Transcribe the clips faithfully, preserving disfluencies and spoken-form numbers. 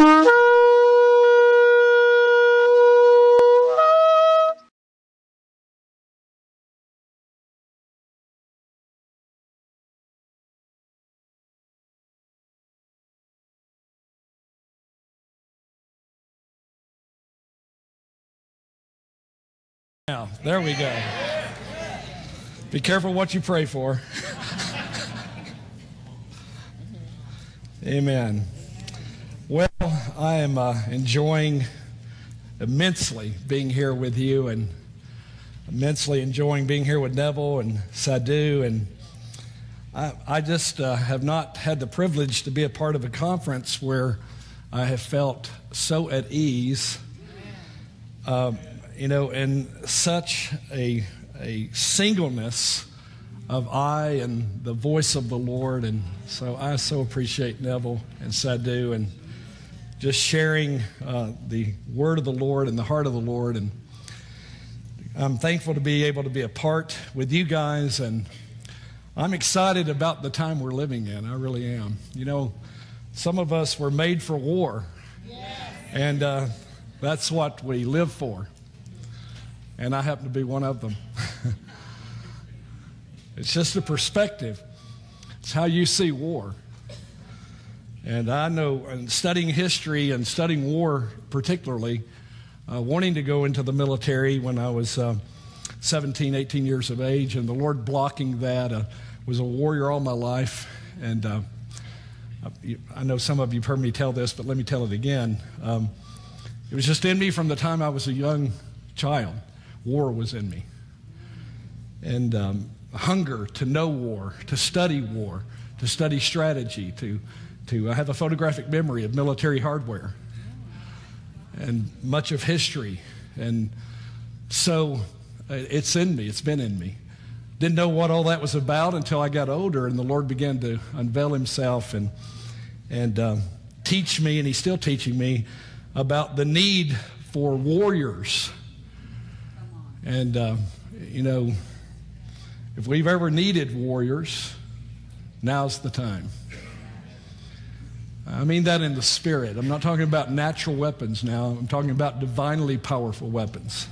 Now, there we go. Be careful what you pray for. Amen. Well, I am uh, enjoying immensely being here with you, and immensely enjoying being here with Neville and Sadhu. And I, I just uh, have not had the privilege to be a part of a conference where I have felt so at ease. Um, You know, and such a, a singleness of eye and the voice of the Lord. And so I so appreciate Neville and Sadhu and just sharing uh, the word of the Lord and the heart of the Lord. And I'm thankful to be able to be a part with you guys. And I'm excited about the time we're living in. I really am. You know, some of us were made for war. Yes. And uh, that's what we live for. And I happen to be one of them. It's just a perspective. It's how you see war. And I know, and studying history and studying war particularly, uh, wanting to go into the military when I was uh, seventeen, eighteen years of age, and the Lord blocking that. I uh, was a warrior all my life. And uh, I know some of you have heard me tell this, but let me tell it again. Um, it was just in me from the time I was a young child. War was in me, and um, hunger to know war, to study war, to study strategy, to to uh, have a photographic memory of military hardware, and much of history, and so uh, it's in me. It's been in me. Didn't know what all that was about until I got older, and the Lord began to unveil Himself and and um, teach me, and He's still teaching me about the need for warriors. And, uh, you know, if we've ever needed warriors, now's the time. I mean that in the spirit. I'm not talking about natural weapons now. I'm talking about divinely powerful weapons.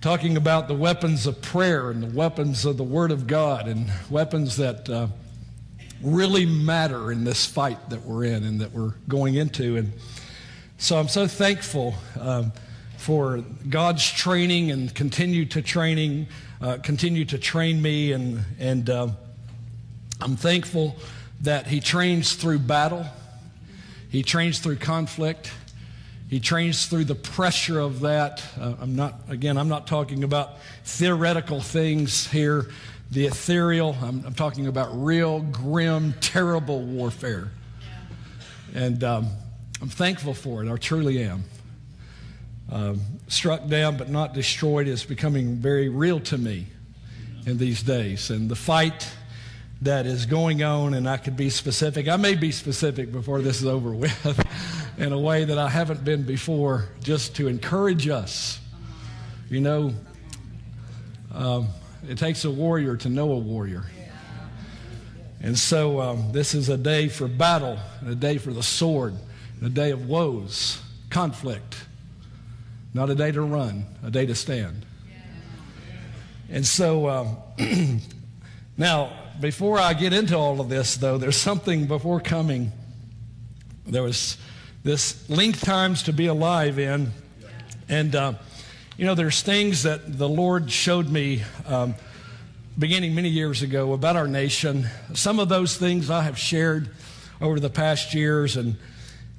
Talking about the weapons of prayer and the weapons of the Word of God and weapons that uh, really matter in this fight that we're in and that we're going into. And so I'm so thankful um, for God's training and continue to training, uh, continue to train me, and and uh, I'm thankful that He trains through battle, He trains through conflict, He trains through the pressure of that. Uh, I'm not again. I'm not talking about theoretical things here, the ethereal. I'm, I'm talking about real, grim, terrible warfare, and um, I'm thankful for it. I truly am. Uh, struck down but not destroyed is becoming very real to me in these days, and the fight that is going on. And I could be specific. I may be specific before this is over with in a way that I haven't been before, just to encourage us. You know, um, it takes a warrior to know a warrior. And so um, this is a day for battle, and a day for the sword, and a day of woes, conflict. Not a day to run, a day to stand. And so, um, now, before I get into all of this, though, there's something before coming. There was this link times to be alive in. And, uh, you know, there's things that the Lord showed me um, beginning many years ago about our nation. Some of those things I have shared over the past years, and,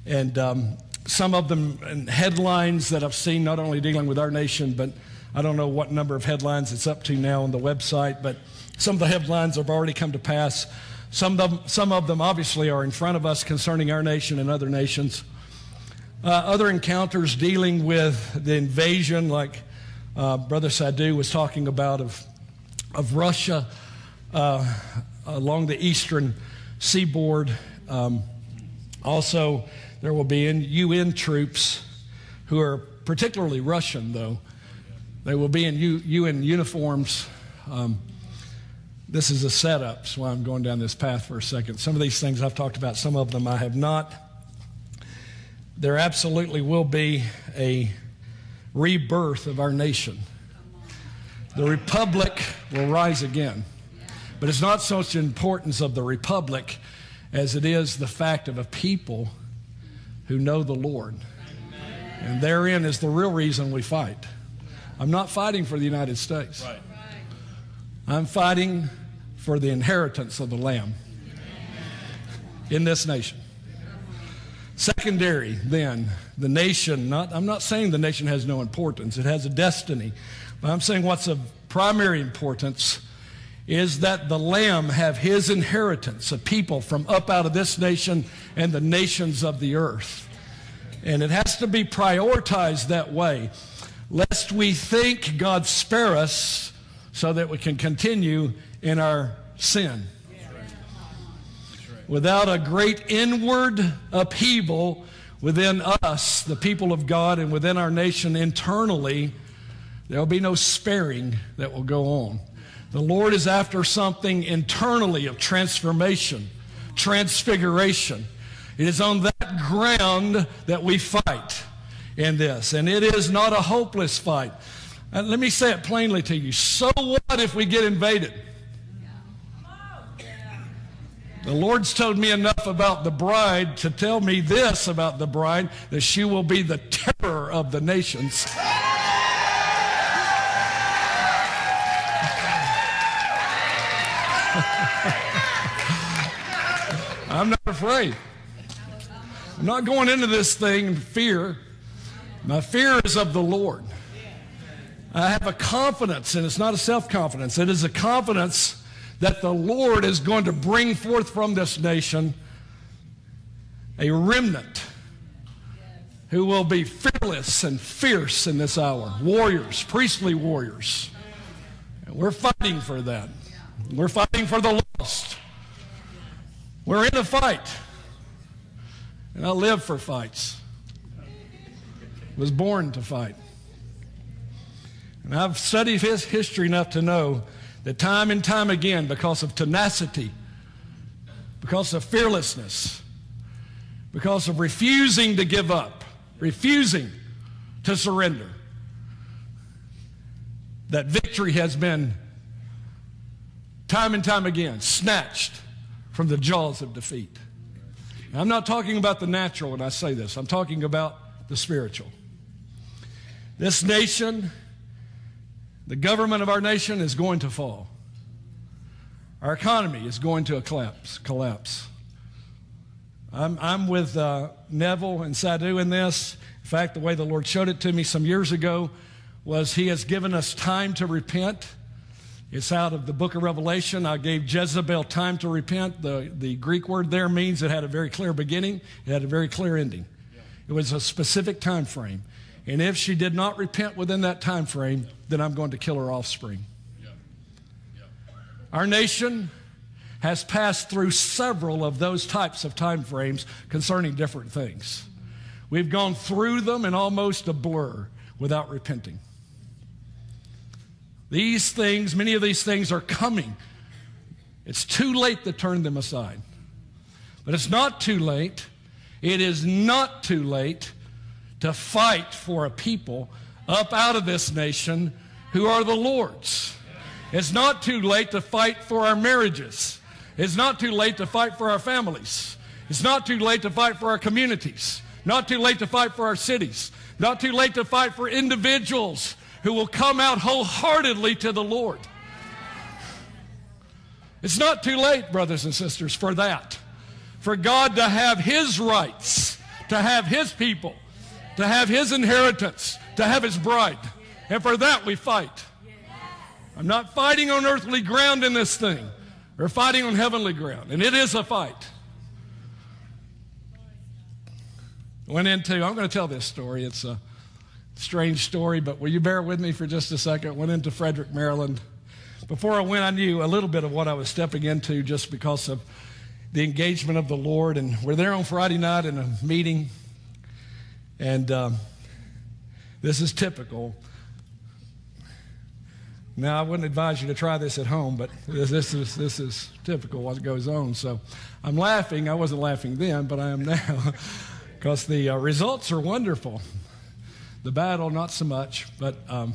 and, um, some of them and headlines that I've seen, not only dealing with our nation, but I don't know what number of headlines it's up to now on the website, but some of the headlines have already come to pass. Some of them, some of them obviously are in front of us concerning our nation and other nations. Uh, other encounters dealing with the invasion, like uh, Brother Sadhu was talking about, of, of Russia uh, along the eastern seaboard. Um, also, there will be U N troops who are particularly Russian, though. They will be in U N uniforms. Um, this is a setup, so I'm going down this path for a second. Some of these things I've talked about, some of them I have not. there absolutely will be a rebirth of our nation. The republic will rise again. But it's not so much the importance of the republic as it is the fact of a people who know the Lord. Amen. And therein is the real reason we fight. I'm not fighting for the United States. Right. I'm fighting for the inheritance of the Lamb in this nation. Secondary, then, the nation, not, I'm not saying the nation has no importance. It has a destiny. But I'm saying what's of primary importance is that the Lamb have his inheritance, a people from up out of this nation and the nations of the earth. And it has to be prioritized that way, lest we think God spare us so that we can continue in our sin. Without a great inward upheaval within us, the people of God, and within our nation internally, there will be no sparing that will go on. The Lord is after something internally of transformation, transfiguration. It is on that ground that we fight in this. And it is not a hopeless fight. And let me say it plainly to you. So what if we get invaded? The Lord's told me enough about the bride to tell me this about the bride, that she will be the terror of the nations. I'm not afraid. I'm not going into this thing in fear. My fear is of the Lord. I have a confidence, and it's not a self-confidence. It is a confidence that the Lord is going to bring forth from this nation a remnant who will be fearless and fierce in this hour. Warriors, priestly warriors. And we're fighting for that. We're fighting for the lost. We're in a fight. And I live for fights. I was born to fight. And I've studied his history enough to know that time and time again, because of tenacity, because of fearlessness, because of refusing to give up, refusing to surrender, that victory has been time and time again snatched from the jaws of defeat. And I'm not talking about the natural when I say this. I'm talking about the spiritual. This nation, the government of our nation is going to fall. Our economy is going to collapse. Collapse. I'm, I'm with uh, Neville and Sadhu in this. In fact, the way the Lord showed it to me some years ago was he has given us time to repent. It's out of the book of Revelation. I gave Jezebel time to repent. The, the Greek word there means it had a very clear beginning. It had a very clear ending. It was a specific time frame. And if she did not repent within that time frame, then I'm going to kill her offspring. Yeah. Yeah. Our nation has passed through several of those types of time frames concerning different things. We've gone through them in almost a blur without repenting. These things, many of these things are coming. It's too late to turn them aside. But it's not too late. It is not too late to fight for a people up out of this nation who are the Lord's. It's not too late to fight for our marriages. It's not too late to fight for our families. It's not too late to fight for our communities. Not too late to fight for our cities. Not too late to fight for individuals who will come out wholeheartedly to the Lord. It's not too late, brothers and sisters, for that. For God to have his rights, to have his people, to have his inheritance, to have his bride. And for that we fight. I'm not fighting on earthly ground in this thing. We're fighting on heavenly ground. And it is a fight. Went into, I'm going to tell this story. It's a strange story, but will you bear with me for just a second? Went into Frederick, Maryland. Before I went, I knew a little bit of what I was stepping into just because of the engagement of the Lord. And we're there on Friday night in a meeting. And um, this is typical. Now, I wouldn't advise you to try this at home, but this, this, is, this is typical what goes on. So I'm laughing. I wasn't laughing then, but I am now. because the uh, results are wonderful. The battle, not so much. But um,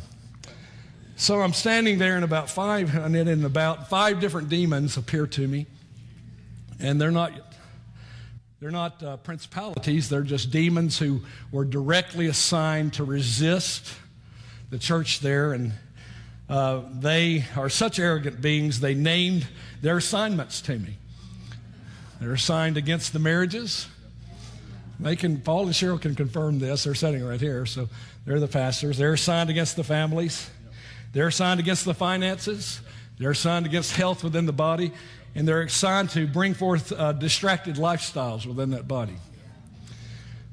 so I'm standing there, and about five, and in about five different demons appear to me, and they're not. They're not uh, principalities, they're just demons who were directly assigned to resist the church there. And uh, they are such arrogant beings, they named their assignments to me. They're assigned against the marriages. They can, Paul and Cheryl can confirm this. They're sitting right here, so they're the pastors. They're assigned against the families. They're assigned against the finances. They're assigned against health within the body. And they're assigned to bring forth uh, distracted lifestyles within that body.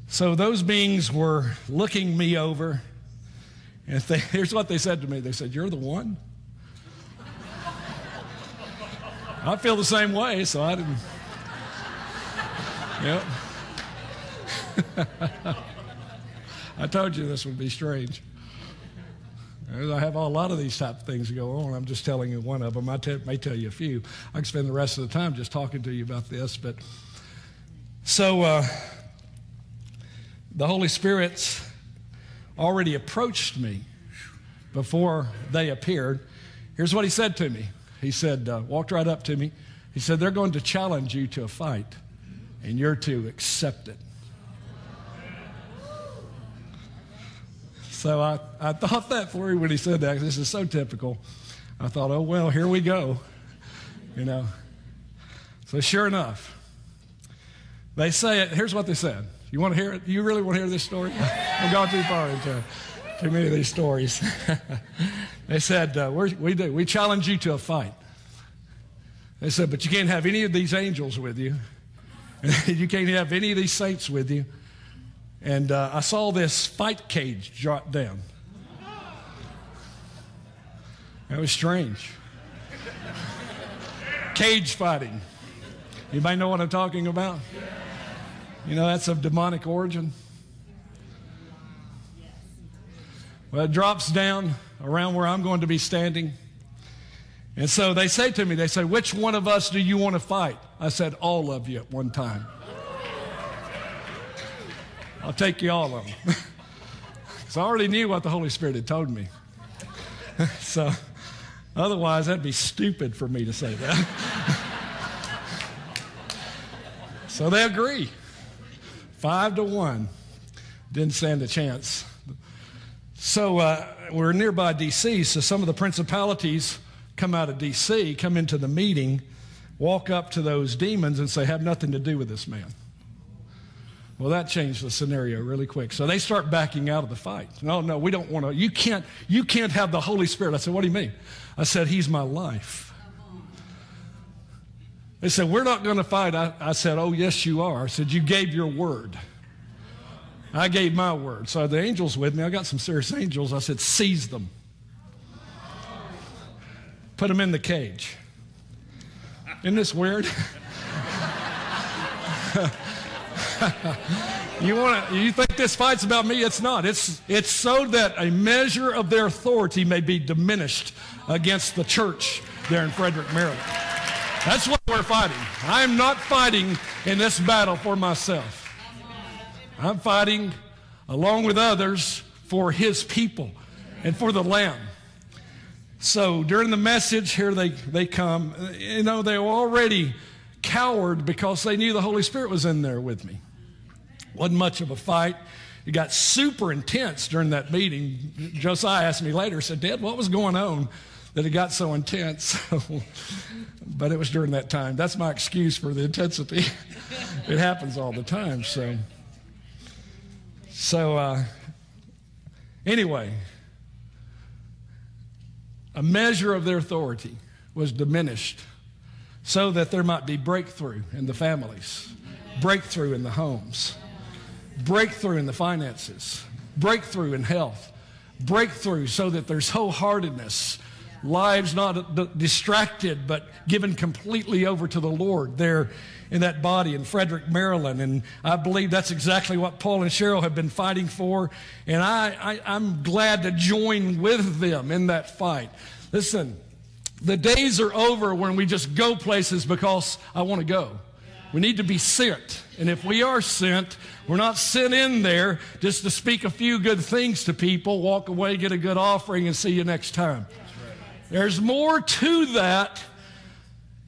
So those beings were looking me over. And they, here's what they said to me. They said, "You're the one?" I feel the same way, so I didn't. Yep. I told you this would be strange. I have a lot of these type of things go on. I'm just telling you one of them. I t- may tell you a few. I can spend the rest of the time just talking to you about this. But so uh, the Holy Spirit's already approached me before they appeared. Here's what he said to me. He said, uh, walked right up to me. He said, "They're going to challenge you to a fight, and you're to accept it." So I, I thought that for him when he said that. This is so typical. I thought, oh, well, here we go, you know. So sure enough, they say it. Here's what they said. You want to hear it? You really want to hear this story? I've gone too far into too many of these stories. They said, uh, we're, we do. We challenge you to a fight. They said, but you can't have any of these angels with you. You can't have any of these saints with you. And uh, I saw this fight cage drop down. That was strange. Cage fighting. Anybody know what I'm talking about? You know, that's of demonic origin. Well, it drops down around where I'm going to be standing. And so they say to me, they say, "Which one of us do you want to fight?" I said, "All of you at one time. I'll take you all of them." Because I already knew what the Holy Spirit had told me. So otherwise, that'd be stupid for me to say that. So they agree. Five to one. Didn't stand a chance. So uh, we're nearby D C, so some of the principalities come out of D C, come into the meeting, walk up to those demons and say, "Have nothing to do with this man." Well, that changed the scenario really quick. So they start backing out of the fight. "No, no, we don't want to. You can't, you can't have the Holy Spirit." I said, "What do you mean?" I said, "He's my life." They said, "We're not going to fight." I, I said, "Oh, yes, you are." I said, "You gave your word. I gave my word." So the angels with me, I got some serious angels. I said, "Seize them. Put them in the cage." Isn't this weird? You want to? You think this fight's about me? It's not. It's it's so that a measure of their authority may be diminished against the church there in Frederick, Maryland. That's what we're fighting. I am not fighting in this battle for myself. I'm fighting along with others for His people and for the Lamb. So during the message, here they they come. You know, they were already cowered because they knew the Holy Spirit was in there with me. Wasn't much of a fight. It got super intense during that meeting. Josiah asked me later, said, "Dad, what was going on that it got so intense?" But it was during that time. That's my excuse for the intensity. It happens all the time. So, so uh, anyway, a measure of their authority was diminished so that there might be breakthrough in the families, breakthrough in the homes, breakthrough in the finances, breakthrough in health, breakthrough so that there's wholeheartedness, lives not distracted but given completely over to the Lord there in that body in Frederick, Maryland. And I believe that's exactly what Paul and Cheryl have been fighting for, and I, I, I'm glad to join with them in that fight. Listen, the days are over when we just go places because I want to go. We need to be sent. And if we are sent, we're not sent in there just to speak a few good things to people, walk away, get a good offering, and see you next time. There's more to that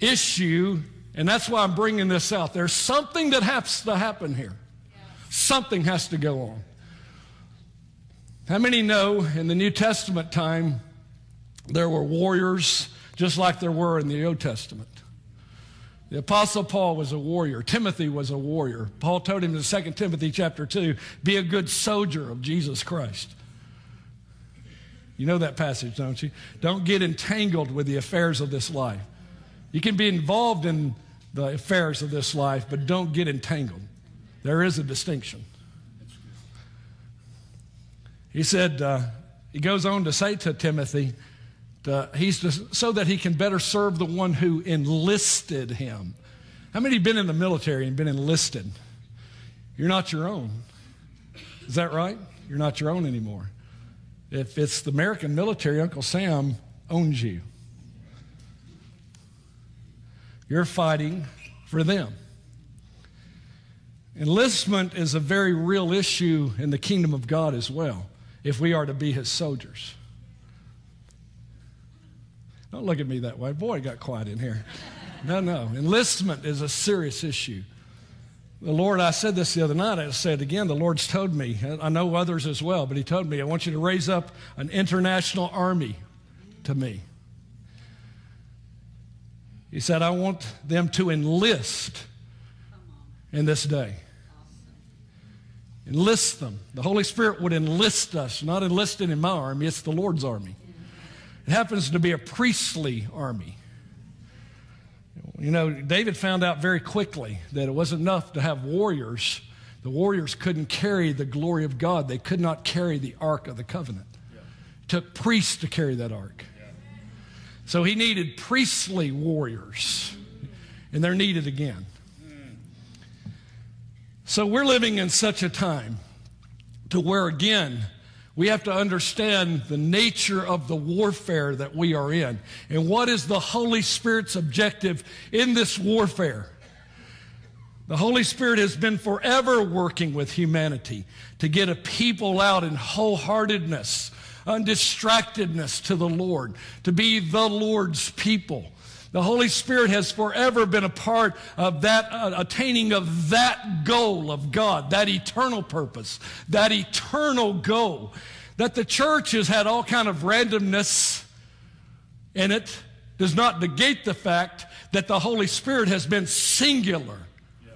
issue, and that's why I'm bringing this out. There's something that has to happen here. Something has to go on. How many know in the New Testament time there were warriors just like there were in the Old Testament? The Apostle Paul was a warrior. Timothy was a warrior. Paul told him in Second Timothy chapter two, be a good soldier of Jesus Christ. You know that passage, don't you? Don't get entangled with the affairs of this life. You can be involved in the affairs of this life, but don't get entangled. There is a distinction. He said, uh, he goes on to say to Timothy, Uh, he's just, so that he can better serve the one who enlisted him. How many have been in the military and been enlisted? You're not your own. Is that right? You're not your own anymore. If it's the American military, Uncle Sam owns you. You're fighting for them. Enlistment is a very real issue in the kingdom of God as well, if we are to be his soldiers. Don't look at me that way. Boy, it got quiet in here. No, no. Enlistment is a serious issue. The Lord, I said this the other night, I said again, the Lord's told me, I know others as well, but he told me, I want you to raise up an international army to me. He said, I want them to enlist in this day. Enlist them. The Holy Spirit would enlist us, not enlisted in my army, it's the Lord's army. It happens to be a priestly army. You know, David found out very quickly that it wasn't enough to have warriors. The warriors couldn't carry the glory of God. They could not carry the Ark of the Covenant. It took priests to carry that Ark. So he needed priestly warriors, and they're needed again. So we're living in such a time to where, again, we have to understand the nature of the warfare that we are in. And what is the Holy Spirit's objective in this warfare? The Holy Spirit has been forever working with humanity to get a people out in wholeheartedness, undistractedness to the Lord, to be the Lord's people. The Holy Spirit has forever been a part of that uh, attaining of that goal of God, that eternal purpose, that eternal goal. That the church has had all kind of randomness in it does not negate the fact that the Holy Spirit has been singular. Yeah.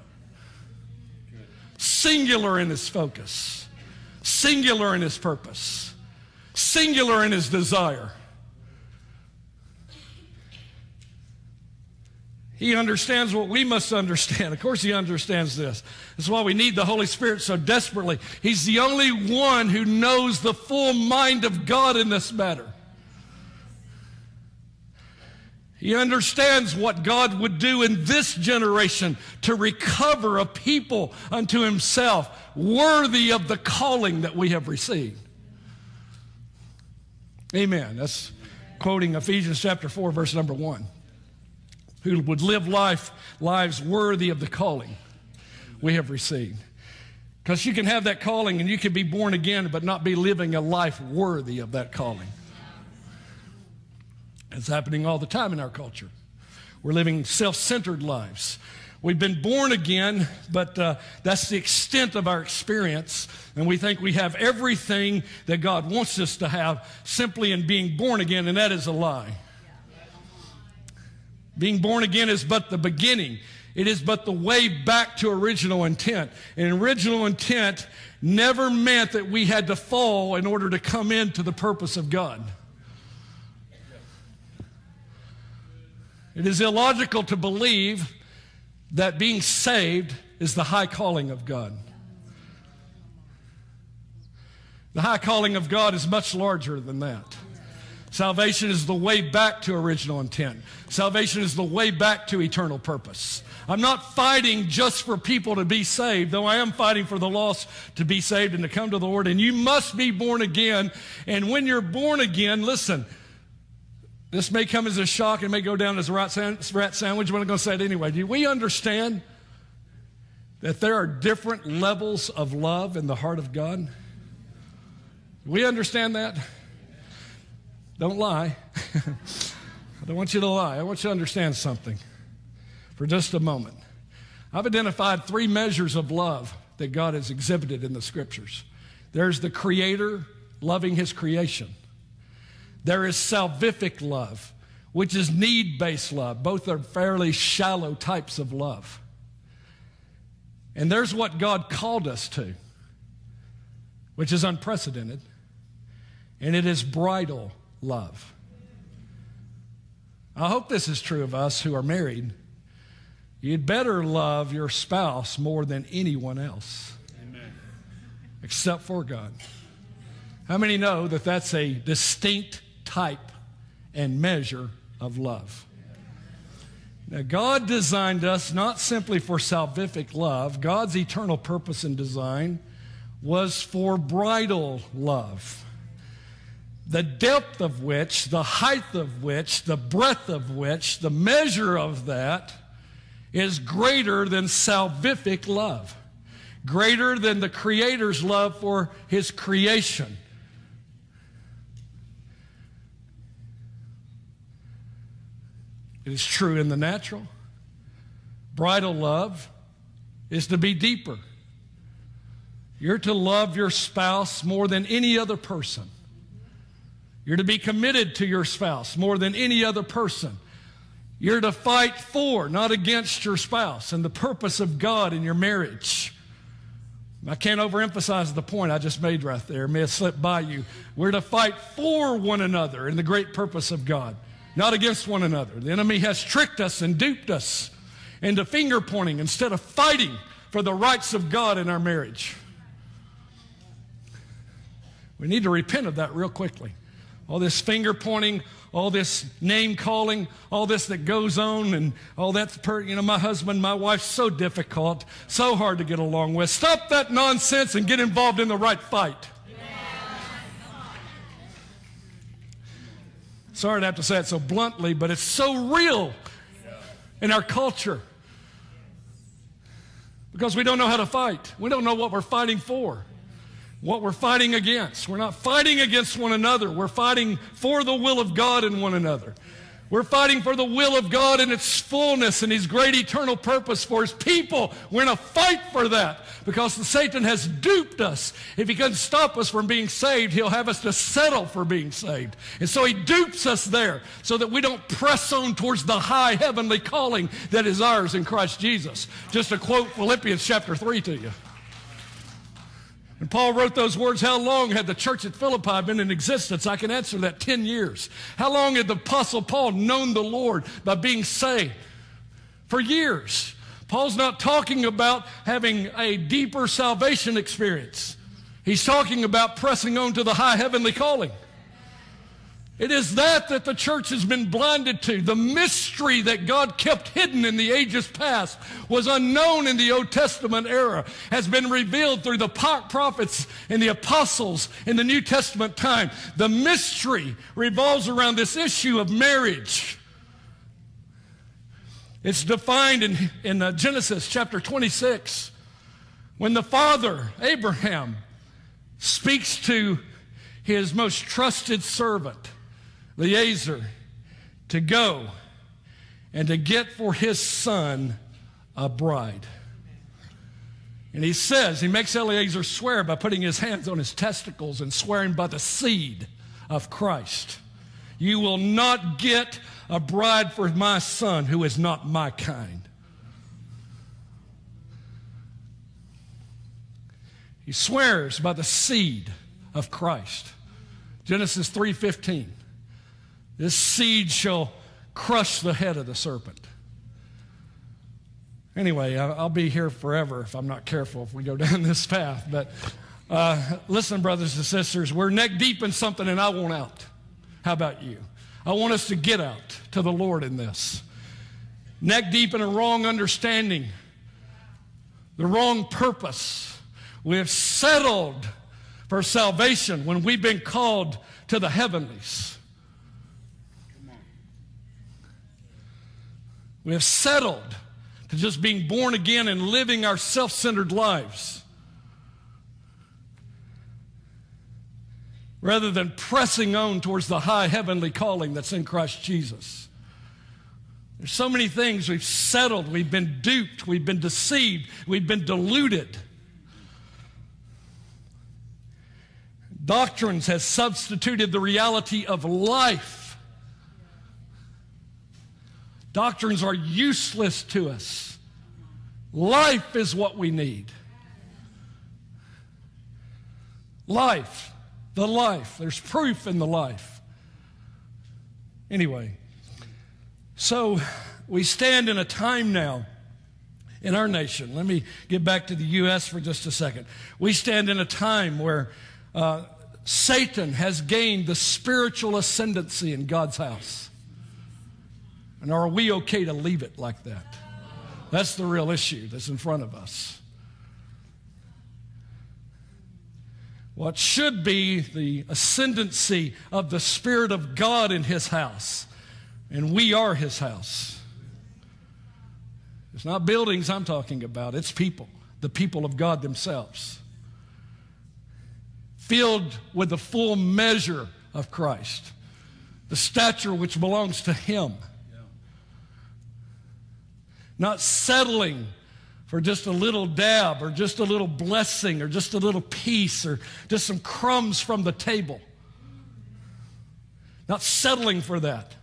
Singular in his focus. Singular in his purpose. Singular in his desire. He understands what we must understand. Of course he understands this. That's why we need the Holy Spirit so desperately. He's the only one who knows the full mind of God in this matter. He understands what God would do in this generation to recover a people unto himself worthy of the calling that we have received. Amen. That's quoting Ephesians chapter four, verse number one. Who would live life, lives worthy of the calling we have received. Because you can have that calling and you can be born again, but not be living a life worthy of that calling. It's happening all the time in our culture. We're living self-centered lives. We've been born again, but uh, that's the extent of our experience. And we think we have everything that God wants us to have simply in being born again, and that is a lie. Being born again is but the beginning. It is but the way back to original intent. And original intent never meant that we had to fall in order to come into the purpose of God. It is illogical to believe that being saved is the high calling of God. The high calling of God is much larger than that. Salvation is the way back to original intent. Salvation is the way back to eternal purpose. I'm not fighting just for people to be saved, though I am fighting for the lost to be saved and to come to the Lord. And you must be born again. And when you're born again, listen, this may come as a shock. It may go down as a rat sandwich, but I'm going to say it anyway. Do we understand that there are different levels of love in the heart of God? We understand that. Don't lie. I don't want you to lie. I want you to understand something for just a moment. I've identified three measures of love that God has exhibited in the Scriptures. There's the Creator loving His creation. There is salvific love, which is need-based love. Both are fairly shallow types of love. And there's what God called us to, which is unprecedented, and it is bridal love. I hope this is true of us who are married. You'd better love your spouse more than anyone else. Amen. Except for God. How many know that that's a distinct type and measure of love? Now, God designed us not simply for salvific love. God's eternal purpose and design was for bridal love, the depth of which, the height of which, the breadth of which, the measure of that is greater than salvific love, greater than the Creator's love for His creation. It is true in the natural. Bridal love is to be deeper. You're to love your spouse more than any other person. You're to be committed to your spouse more than any other person. You're to fight for, not against your spouse, and the purpose of God in your marriage. I can't overemphasize the point I just made right there. It may have slipped by you. We're to fight for one another in the great purpose of God, not against one another. The enemy has tricked us and duped us into finger-pointing instead of fighting for the rights of God in our marriage. We need to repent of that real quickly. All this finger-pointing, all this name-calling, all this that goes on, and all that's, per, you know, my husband, my wife, so difficult, so hard to get along with. Stop that nonsense and get involved in the right fight. Yeah. Sorry to have to say it so bluntly, but it's so real in our culture because we don't know how to fight. We don't know what we're fighting for, what we're fighting against. We're not fighting against one another. We're fighting for the will of God in one another. We're fighting for the will of God in its fullness and His great eternal purpose for His people. We're in a fight for that because Satan has duped us. If he couldn't stop us from being saved, he'll have us to settle for being saved. And so he dupes us there so that we don't press on towards the high heavenly calling that is ours in Christ Jesus. Just to quote Philippians chapter three to you. And Paul wrote those words, how long had the church at Philippi been in existence? I can answer that, ten years. How long had the Apostle Paul known the Lord by being saved? For years. Paul's not talking about having a deeper salvation experience. He's talking about pressing on to the high heavenly calling. It is that that the church has been blinded to. The mystery that God kept hidden in the ages past was unknown in the Old Testament era, has been revealed through the prophets and the apostles in the New Testament time. The mystery revolves around this issue of marriage. It's defined in, in uh, Genesis chapter twenty-six when the father, Abraham, speaks to his most trusted servant, Eliezer, to go and to get for his son a bride. And he says, he makes Eliezer swear by putting his hands on his testicles and swearing by the seed of Christ. You will not get a bride for my son who is not my kind. He swears by the seed of Christ. Genesis three fifteen. This seed shall crush the head of the serpent. Anyway, I'll be here forever if I'm not careful if we go down this path. But uh, listen, brothers and sisters, we're neck deep in something and I want out. How about you? I want us to get out to the Lord in this. Neck deep in a wrong understanding, the wrong purpose. We have settled for salvation when we've been called to the heavenlies. We have settled to just being born again and living our self-centered lives. Rather than pressing on towards the high heavenly calling that's in Christ Jesus. There's so many things we've settled, we've been duped, we've been deceived, we've been deluded. Doctrines has substituted the reality of life. Doctrines are useless to us. Life is what we need. Life. The life. There's proof in the life. Anyway, so we stand in a time now in our nation. Let me get back to the U S for just a second. We stand in a time where uh, Satan has gained the spiritual ascendancy in God's house. And are we okay to leave it like that? That's the real issue that's in front of us. What should be the ascendancy of the Spirit of God in His house. And we are His house. It's not buildings I'm talking about. It's people. The people of God themselves. Filled with the full measure of Christ. The stature which belongs to Him. Not settling for just a little dab, or just a little blessing, or just a little piece, or just some crumbs from the table. Not settling for that.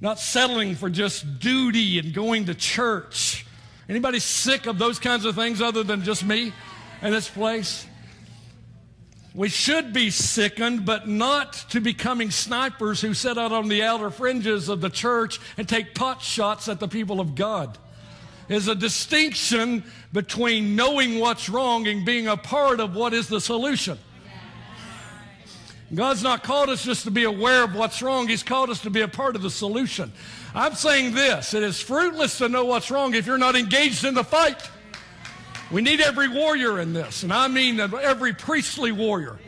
Not settling for just duty and going to church. Anybody sick of those kinds of things other than just me in this place? We should be sickened, but not to becoming snipers who sit out on the outer fringes of the church and take pot shots at the people of God. Is a distinction between knowing what's wrong and being a part of what is the solution. God's not called us just to be aware of what's wrong. He's called us to be a part of the solution. I'm saying this. It is fruitless to know what's wrong if you're not engaged in the fight. We need every warrior in this, and I mean every priestly warrior.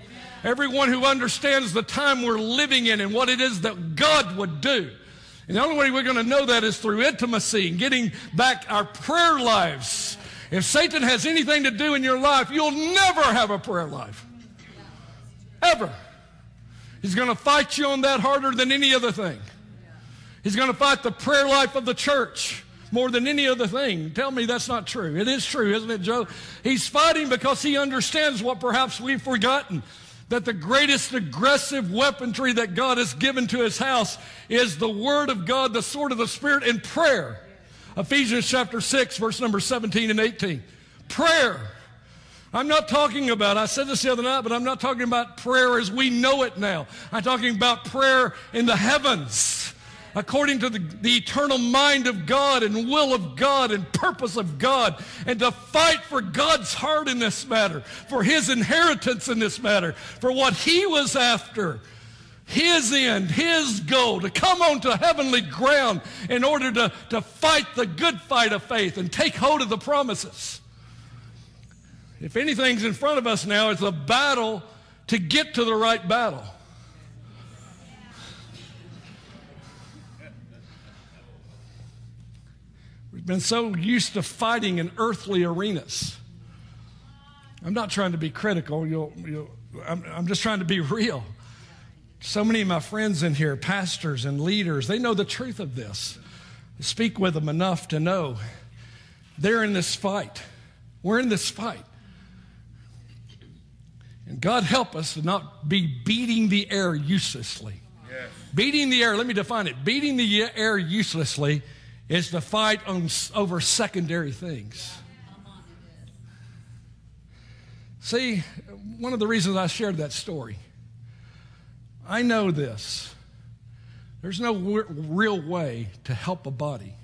Everyone who understands the time we're living in and what it is that God would do. And the only way we're going to know that is through intimacy and getting back our prayer lives. If Satan has anything to do in your life, you'll never have a prayer life. Ever. He's going to fight you on that harder than any other thing. He's going to fight the prayer life of the church more than any other thing. Tell me that's not true. It is true, isn't it, Joe? He's fighting because he understands what perhaps we've forgotten. That the greatest aggressive weaponry that God has given to His house is the Word of God, the sword of the Spirit, and prayer. Ephesians chapter six, verse number seventeen and eighteen. Prayer. I'm not talking about, I said this the other night, but I'm not talking about prayer as we know it now. I'm talking about prayer in the heavens, according to the, the eternal mind of God and will of God and purpose of God, and to fight for God's heart in this matter, for His inheritance in this matter, for what He was after, His end, His goal, to come onto heavenly ground in order to, to fight the good fight of faith and take hold of the promises. If anything's in front of us now, it's a battle to get to the right battle. Been so used to fighting in earthly arenas. I'm not trying to be critical. You'll, you'll, I'm, I'm just trying to be real. So many of my friends in here, pastors and leaders, they know the truth of this. I speak with them enough to know they're in this fight. We're in this fight. And God help us to not be beating the air uselessly. Yes. Beating the air, let me define it. Beating the air uselessly is to fight on, over secondary things. See, one of the reasons I shared that story, I know this. There's no real way to help a body.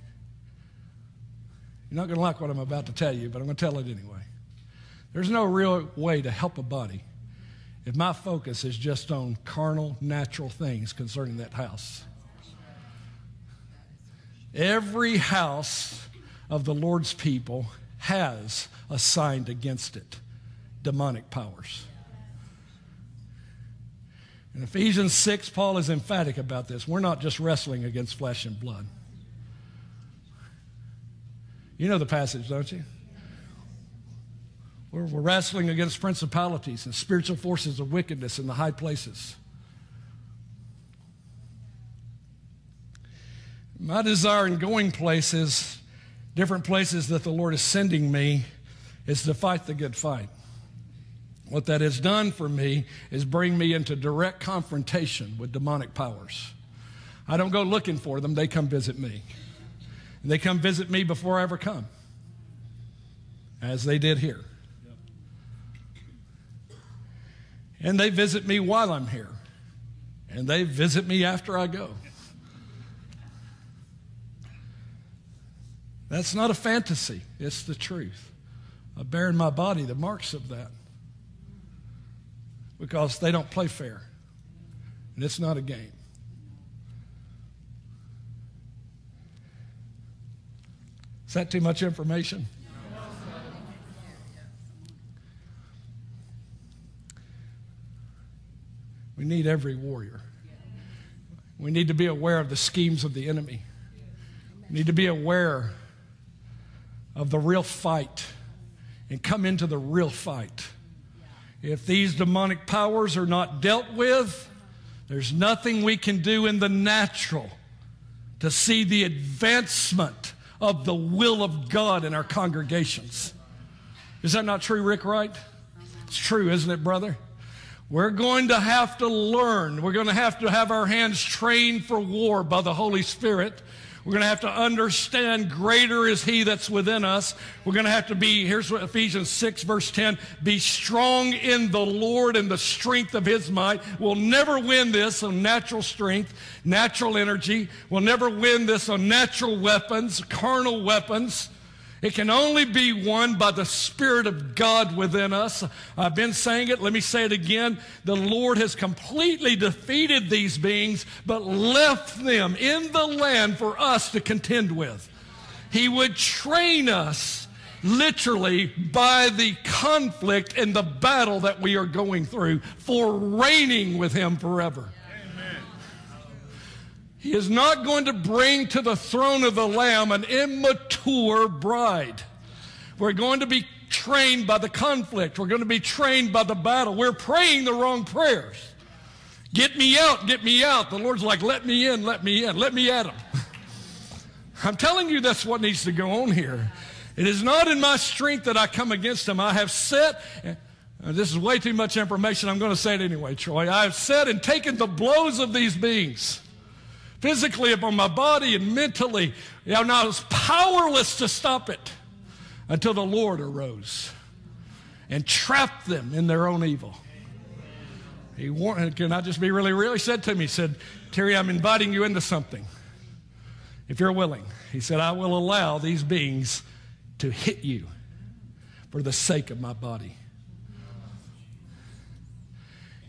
You're not going to like what I'm about to tell you, but I'm going to tell it anyway. There's no real way to help a body if my focus is just on carnal, natural things concerning that house. Every house of the Lord's people has assigned against it demonic powers. In Ephesians six, Paul is emphatic about this. We're not just wrestling against flesh and blood. You know the passage, don't you? We're, we're wrestling against principalities and spiritual forces of wickedness in the high places. My desire in going places, different places that the Lord is sending me, is to fight the good fight. What that has done for me is bring me into direct confrontation with demonic powers. I don't go looking for them. They come visit me. And they come visit me before I ever come, as they did here. And they visit me while I'm here. And they visit me after I go. That's not a fantasy. It's the truth. I bear in my body the marks of that, because they don't play fair. And it's not a game. Is that too much information? We need every warrior. We need to be aware of the schemes of the enemy. We need to be aware of the real fight and come into the real fight. If these demonic powers are not dealt with, there's nothing we can do in the natural to see the advancement of the will of God in our congregations. Is that not true, Rick Wright? It's true, isn't it, brother? We're going to have to learn. We're going to have to have our hands trained for war by the Holy Spirit. We're going to have to understand greater is He that's within us. We're going to have to be, here's what Ephesians six verse ten, be strong in the Lord and the strength of His might. We'll never win this on natural strength, natural energy. We'll never win this on natural weapons, carnal weapons. It can only be won by the Spirit of God within us. I've been saying it. Let me say it again. The Lord has completely defeated these beings, but left them in the land for us to contend with. He would train us literally by the conflict and the battle that we are going through for reigning with Him forever. He is not going to bring to the throne of the Lamb an immature bride. We're going to be trained by the conflict. We're going to be trained by the battle. We're praying the wrong prayers. Get me out, get me out. The Lord's like, let me in, let me in, let me at Him. I'm telling you, that's what needs to go on here. It is not in my strength that I come against Him. I have set... This is way too much information. I'm going to say it anyway, Troy. I have set and taken the blows of these beings, physically upon my body and mentally. You know, I was powerless to stop it until the Lord arose and trapped them in their own evil. He warned, can I just be really real? He said to me, he said, Terry, I'm inviting you into something, if you're willing. He said, I will allow these beings to hit you for the sake of my body.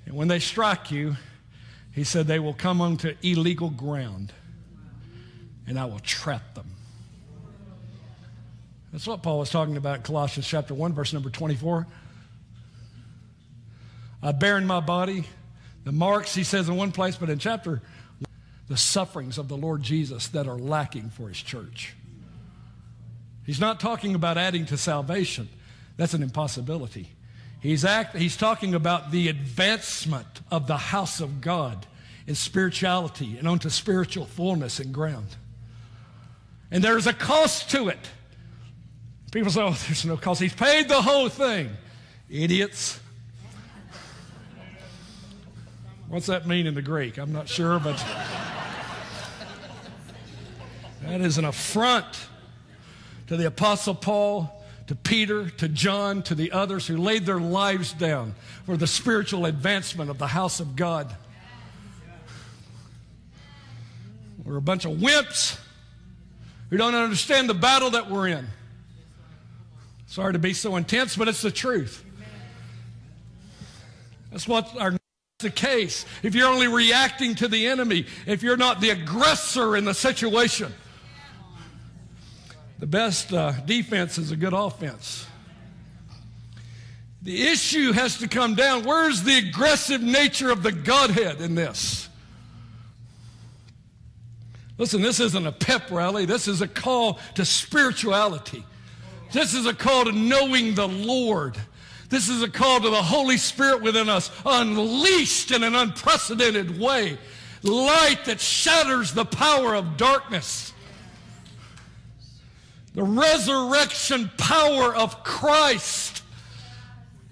And when they strike you, He said, they will come onto illegal ground, and I will trap them. That's what Paul was talking about in Colossians chapter one, verse number twenty-four. I bear in my body the marks, he says in one place, but in chapter one, the sufferings of the Lord Jesus that are lacking for His church. He's not talking about adding to salvation. That's an impossibility. He's, act, he's talking about the advancement of the house of God in spirituality and onto spiritual fullness and ground. And there's a cost to it. People say, oh, there's no cost. He's paid the whole thing. Idiots. What's that mean in the Greek? I'm not sure, but that is an affront to the Apostle Paul, to Peter, to John, to the others who laid their lives down for the spiritual advancement of the house of God. We're a bunch of wimps who don't understand the battle that we're in. Sorry to be so intense, but it's the truth. That's what our the case. If you're only reacting to the enemy, if you're not the aggressor in the situation. The best uh, defense is a good offense. The issue has to come down. Where's the aggressive nature of the Godhead in this? Listen, this isn't a pep rally. This is a call to spirituality. This is a call to knowing the Lord. This is a call to the Holy Spirit within us, unleashed in an unprecedented way. Light that shatters the power of darkness. The resurrection power of Christ.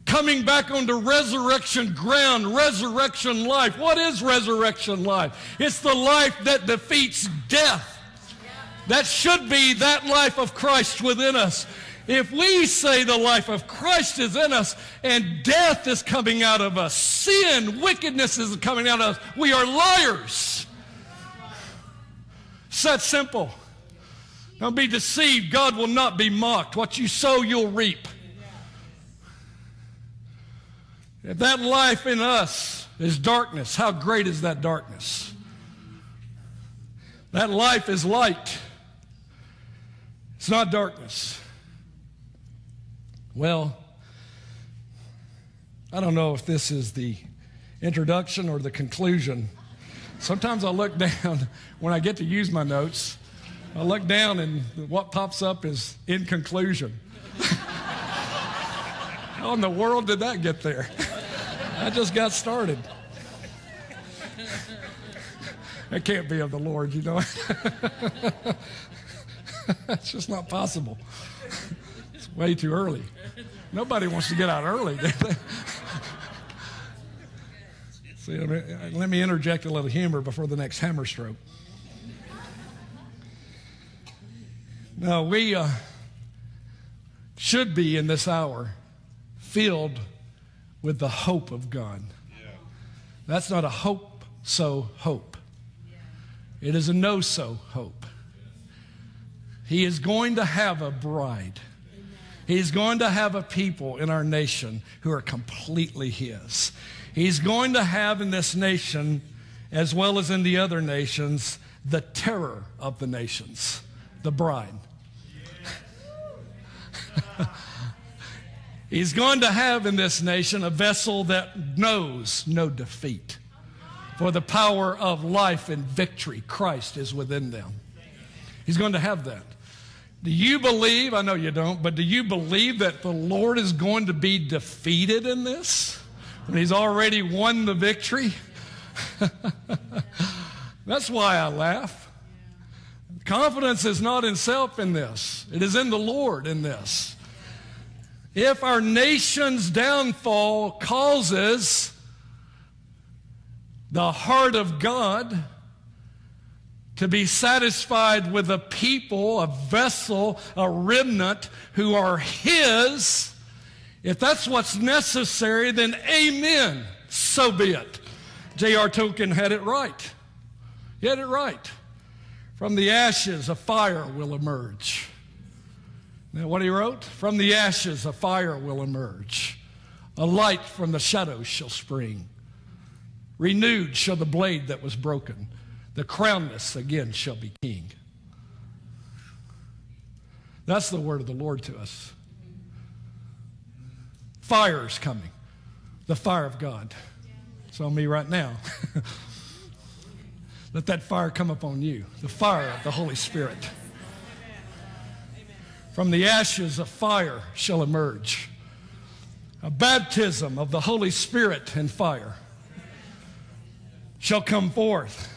Coming back onto resurrection ground, resurrection life. What is resurrection life? It's the life that defeats death. That should be that life of Christ within us. If we say the life of Christ is in us and death is coming out of us, sin, wickedness is coming out of us, we are liars. It's that simple. Don't be deceived. God will not be mocked. What you sow, you'll reap. If that life in us is darkness, how great is that darkness? That life is light. It's not darkness. Well, I don't know if this is the introduction or the conclusion. Sometimes I look down when I get to use my notes. I look down and what pops up is in conclusion. How in the world did that get there? I just got started. That can't be of the Lord, you know. It's just not possible. Way too early. Nobody wants to get out early. See, let me interject a little humor before the next hammer stroke. Now, we uh, should be in this hour filled with the hope of God. That's not a hope so hope. It is a no so hope. He is going to have a bride. He's going to have a people in our nation who are completely His. He's going to have in this nation, as well as in the other nations, the terror of the nations, the bride. He's going to have in this nation a vessel that knows no defeat. For the power of life and victory, Christ is within them. He's going to have that. Do you believe, I know you don't, but do you believe that the Lord is going to be defeated in this? When He's already won the victory? That's why I laugh. Confidence is not in self in this. It is in the Lord in this. If our nation's downfall causes the heart of God to be satisfied with a people, a vessel, a remnant who are His, if that's what's necessary, then amen, so be it. J R Tolkien had it right. He had it right. From the ashes, a fire will emerge. Now, what he wrote? From the ashes, a fire will emerge. A light from the shadows shall spring. Renewed shall the blade that was broken. The crownless again shall be king. That's the word of the Lord to us. Fire is coming. The fire of God. It's on me right now. Let that fire come upon you. The fire of the Holy Spirit. From the ashes a fire shall emerge. A baptism of the Holy Spirit and fire shall come forth.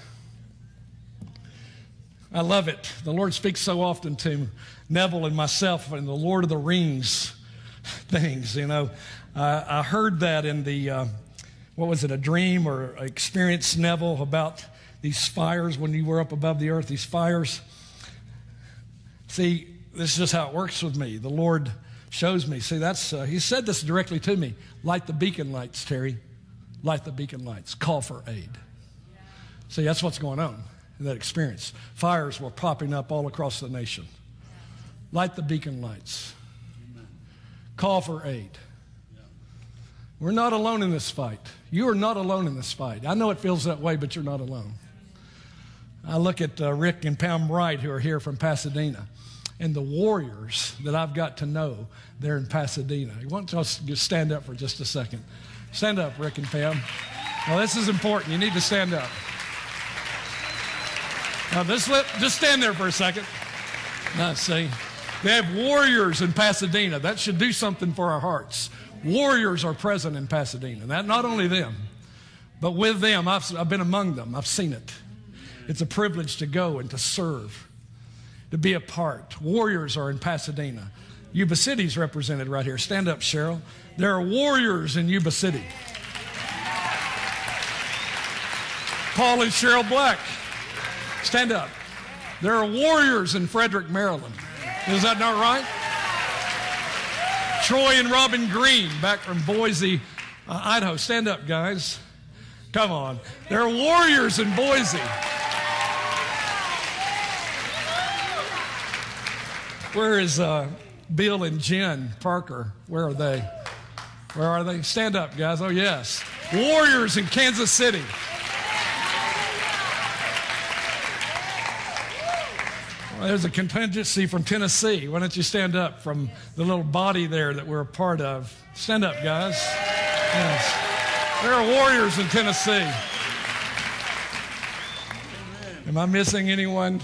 I love it. The Lord speaks so often to Neville and myself in the Lord of the Rings things, you know. Uh, I heard that in the, uh, what was it, a dream or experience, Neville, about these fires when you were up above the earth, these fires. See, this is just how it works with me. The Lord shows me. See, that's uh, He said this directly to me. Light the beacon lights, Terry. Light the beacon lights. Call for aid. See, that's what's going on. That experience. Fires were popping up all across the nation. Light the beacon lights. Amen. Call for aid. Yeah. We're not alone in this fight. You are not alone in this fight. I know it feels that way, but you're not alone. I look at uh, Rick and Pam Wright, who are here from Pasadena, and the warriors that I've got to know there in Pasadena. You want to just stand up for just a second. Stand up, Rick and Pam. Now, this is important. You need to stand up. Now, this let, just stand there for a second. Now, see, they have warriors in Pasadena. That should do something for our hearts. Warriors are present in Pasadena. That, not only them, but with them, I've, I've been among them. I've seen it. It's a privilege to go and to serve, to be a part. Warriors are in Pasadena. Yuba City's represented right here. Stand up, Cheryl. There are warriors in Yuba City. Paul and Cheryl Black. Stand up. There are warriors in Frederick, Maryland. Is that not right? Troy and Robin Green, back from Boise, uh, Idaho. Stand up, guys. Come on. There are warriors in Boise. Where is uh, Bill and Jen Parker? Where are they? Where are they? Stand up, guys. Oh, yes. Warriors in Kansas City. There's a contingency from Tennessee. Why don't you stand up from the little body there that we're a part of? Stand up, guys. Yes. There are warriors in Tennessee. Am I missing anyone?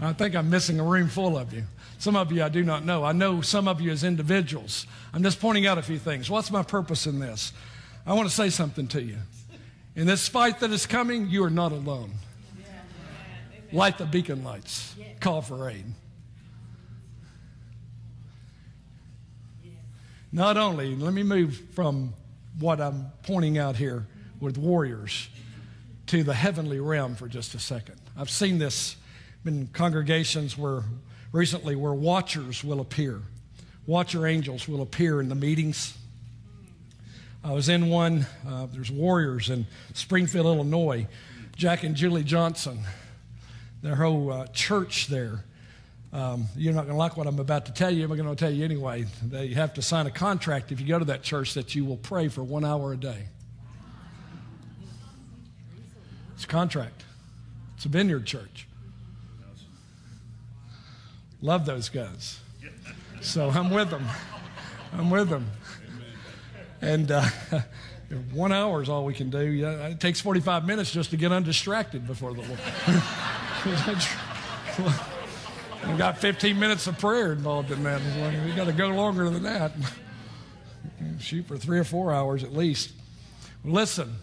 I think I'm missing a room full of you. Some of you I do not know. I know some of you as individuals. I'm just pointing out a few things. What's my purpose in this? I want to say something to you. In this fight that is coming, you are not alone. Light the beacon lights. Call for aid. Not only, let me move from what I'm pointing out here with warriors to the heavenly realm for just a second. I've seen this in congregations where recently where watchers will appear. Watcher angels will appear in the meetings. I was in one, uh, there's warriors in Springfield, Illinois. Jack and Julie Johnson. Their whole uh, church there. Um, you're not going to like what I'm about to tell you. I'm going to tell you anyway. They have to sign a contract if you go to that church that you will pray for one hour a day. It's a contract. It's a vineyard church. Love those guys. So I'm with them. I'm with them. And uh, one hour is all we can do. It takes forty-five minutes just to get undistracted before the Lord. We've got fifteen minutes of prayer involved in that. We've got to go longer than that. Shoot for three or four hours at least. Listen,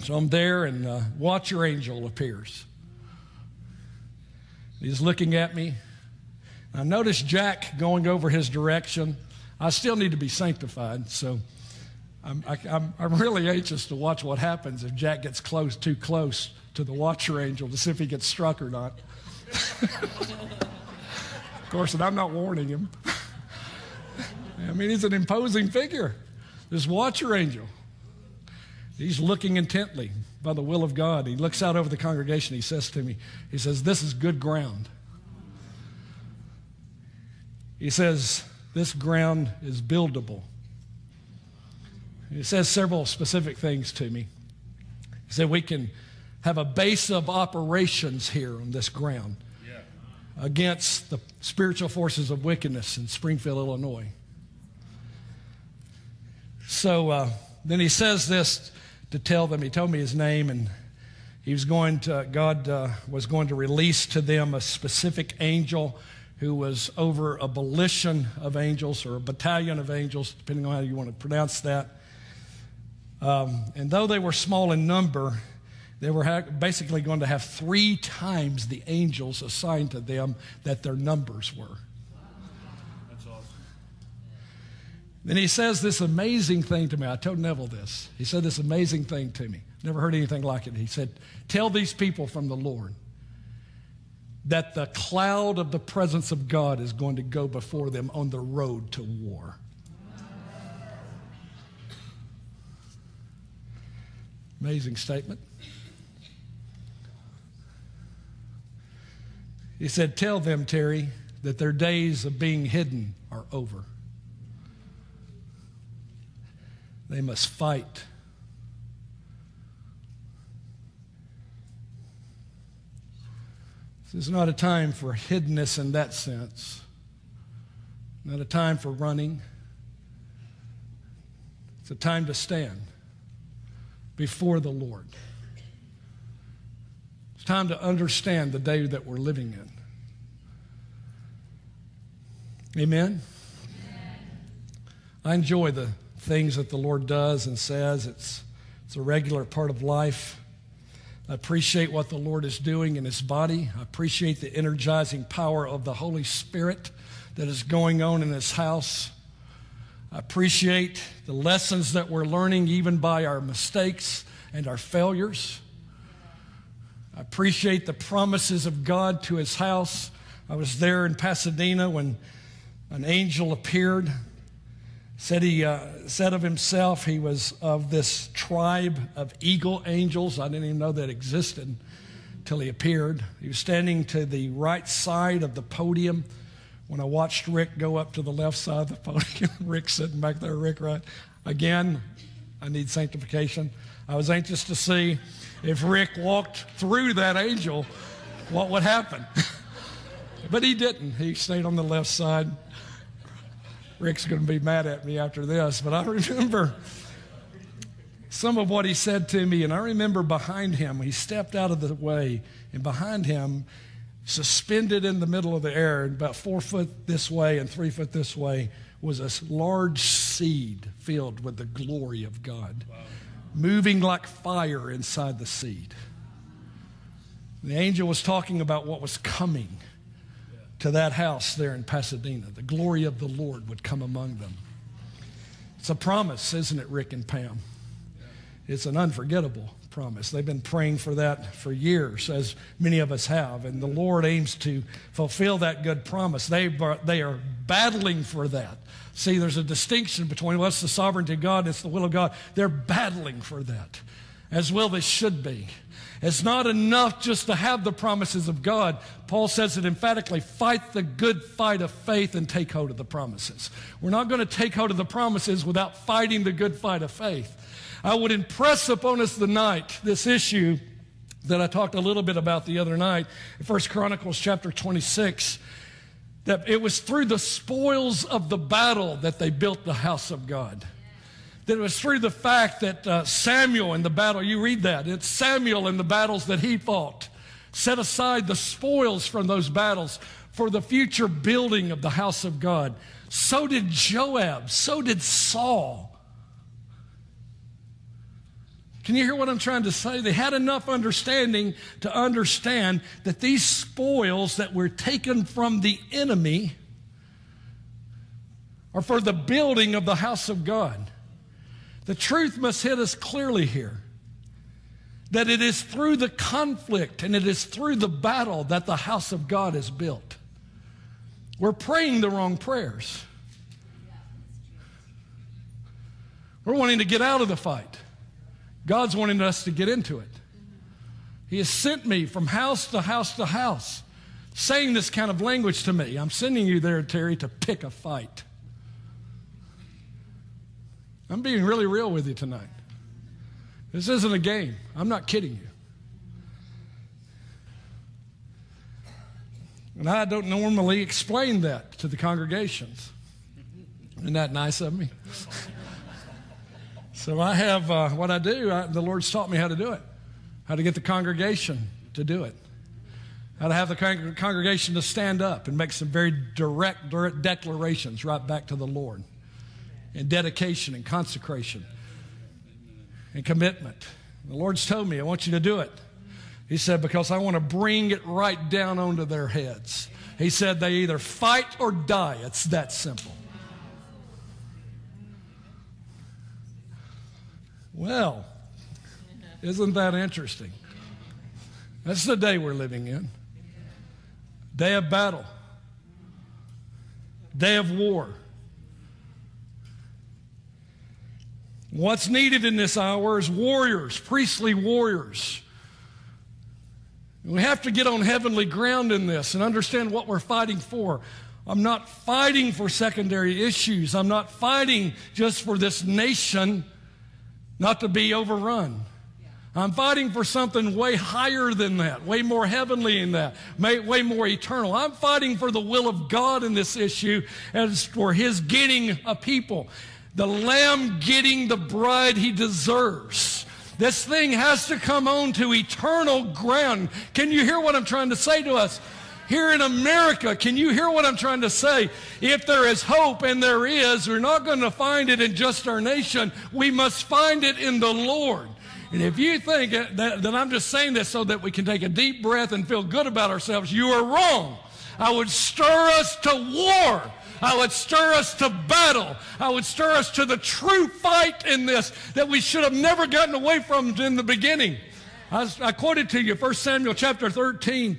so I'm there and uh, watch your angel appears. He's looking at me. I notice Jack going over his direction. I still need to be sanctified, so I'm, I, I'm, I'm really anxious to watch what happens if Jack gets close, too close to the watcher angel to see if he gets struck or not. Of course, and I'm not warning him. I mean, he's an imposing figure, this watcher angel. He's looking intently by the will of God. He looks out over the congregation. He says to me, he says, "This is good ground." He says, "This ground is buildable." He says several specific things to me. He said, "We can have a base of operations here on this ground yeah. against the spiritual forces of wickedness in Springfield, Illinois." So uh, then he says this to tell them. He told me his name, and he was going to, God uh, was going to release to them a specific angel who was over a militia of angels or a battalion of angels, depending on how you want to pronounce that. Um, and though they were small in number, they were basically going to have three times the angels assigned to them that their numbers were. That's awesome. Then he says this amazing thing to me. I told Neville this. He said this amazing thing to me. Never heard anything like it. He said, "Tell these people from the Lord that the cloud of the presence of God is going to go before them on the road to war." Amazing statement. He said, "Tell them, Terry, that their days of being hidden are over. They must fight." This is not a time for hiddenness in that sense. Not a time for running. It's a time to stand before the Lord. It's time to understand the day that we're living in. Amen? Amen. I enjoy the things that the Lord does and says. It's, it's a regular part of life. I appreciate what the Lord is doing in His body. I appreciate the energizing power of the Holy Spirit that is going on in this house. I appreciate the lessons that we're learning even by our mistakes and our failures. I appreciate the promises of God to His house. I was there in Pasadena when an angel appeared. Said he uh, said of himself he was of this tribe of eagle angels. I didn't even know that existed until he appeared. He was standing to the right side of the podium when I watched Rick go up to the left side of the podium. Rick sitting back there, Rick right. Again, I need sanctification. I was anxious to see if Rick walked through that angel, what would happen? But he didn't. He stayed on the left side. Rick's going to be mad at me after this, but I remember some of what he said to me, and I remember behind him, he stepped out of the way, and behind him, suspended in the middle of the air, about four foot this way and three foot this way, was a large seed filled with the glory of God, wow. Moving like fire inside the seed. The angel was talking about what was coming to that house there in Pasadena. The glory of the Lord would come among them. It's a promise, isn't it, Rick and Pam? It's an unforgettable promise. They've been praying for that for years, as many of us have, and the Lord aims to fulfill that good promise. They, they are battling for that. See, there's a distinction between what's the sovereignty of God and it's the will of God. They're battling for that, as well they should be. It's not enough just to have the promises of God. Paul says it emphatically, fight the good fight of faith and take hold of the promises. We're not going to take hold of the promises without fighting the good fight of faith. I would impress upon us tonight this issue that I talked a little bit about the other night, First Chronicles chapter twenty-six, that it was through the spoils of the battle that they built the house of God. That it was through the fact that uh, Samuel in the battle, you read that, it's Samuel in the battles that he fought, set aside the spoils from those battles for the future building of the house of God. So did Joab, so did Saul. Can you hear what I'm trying to say? They had enough understanding to understand that these spoils that were taken from the enemy are for the building of the house of God. The truth must hit us clearly here, that it is through the conflict and it is through the battle that the house of God is built. We're praying the wrong prayers. We're wanting to get out of the fight. God's wanting us to get into it. He has sent me from house to house to house, saying this kind of language to me. I'm sending you there, Terry, to pick a fight. I'm being really real with you tonight. This isn't a game. I'm not kidding you. And I don't normally explain that to the congregations. Isn't that nice of me? So I have uh, what I do, I, the Lord's taught me how to do it, how to get the congregation to do it, how to have the con congregation to stand up and make some very direct, direct declarations right back to the Lord. And dedication and consecration and commitment. The Lord's told me, I want you to do it. He said, because I want to bring it right down onto their heads. He said, they either fight or die. It's that simple. Well, isn't that interesting? That's the day we're living in. Day of battle. Day of war. What's needed in this hour is warriors, priestly warriors. We have to get on heavenly ground in this and understand what we're fighting for. I'm not fighting for secondary issues. I'm not fighting just for this nation not to be overrun. I'm fighting for something way higher than that, way more heavenly than that, way more eternal. I'm fighting for the will of God in this issue as for His getting a people. The Lamb getting the bride He deserves. This thing has to come on to eternal ground. Can you hear what I'm trying to say to us? Here in America, can you hear what I'm trying to say? If there is hope, and there is, we're not going to find it in just our nation. We must find it in the Lord. And if you think that, that I'm just saying this so that we can take a deep breath and feel good about ourselves, you are wrong. I would stir us to war. I would stir us to battle. I would stir us to the true fight in this that we should have never gotten away from in the beginning. I, I quoted to you First Samuel chapter thirteen,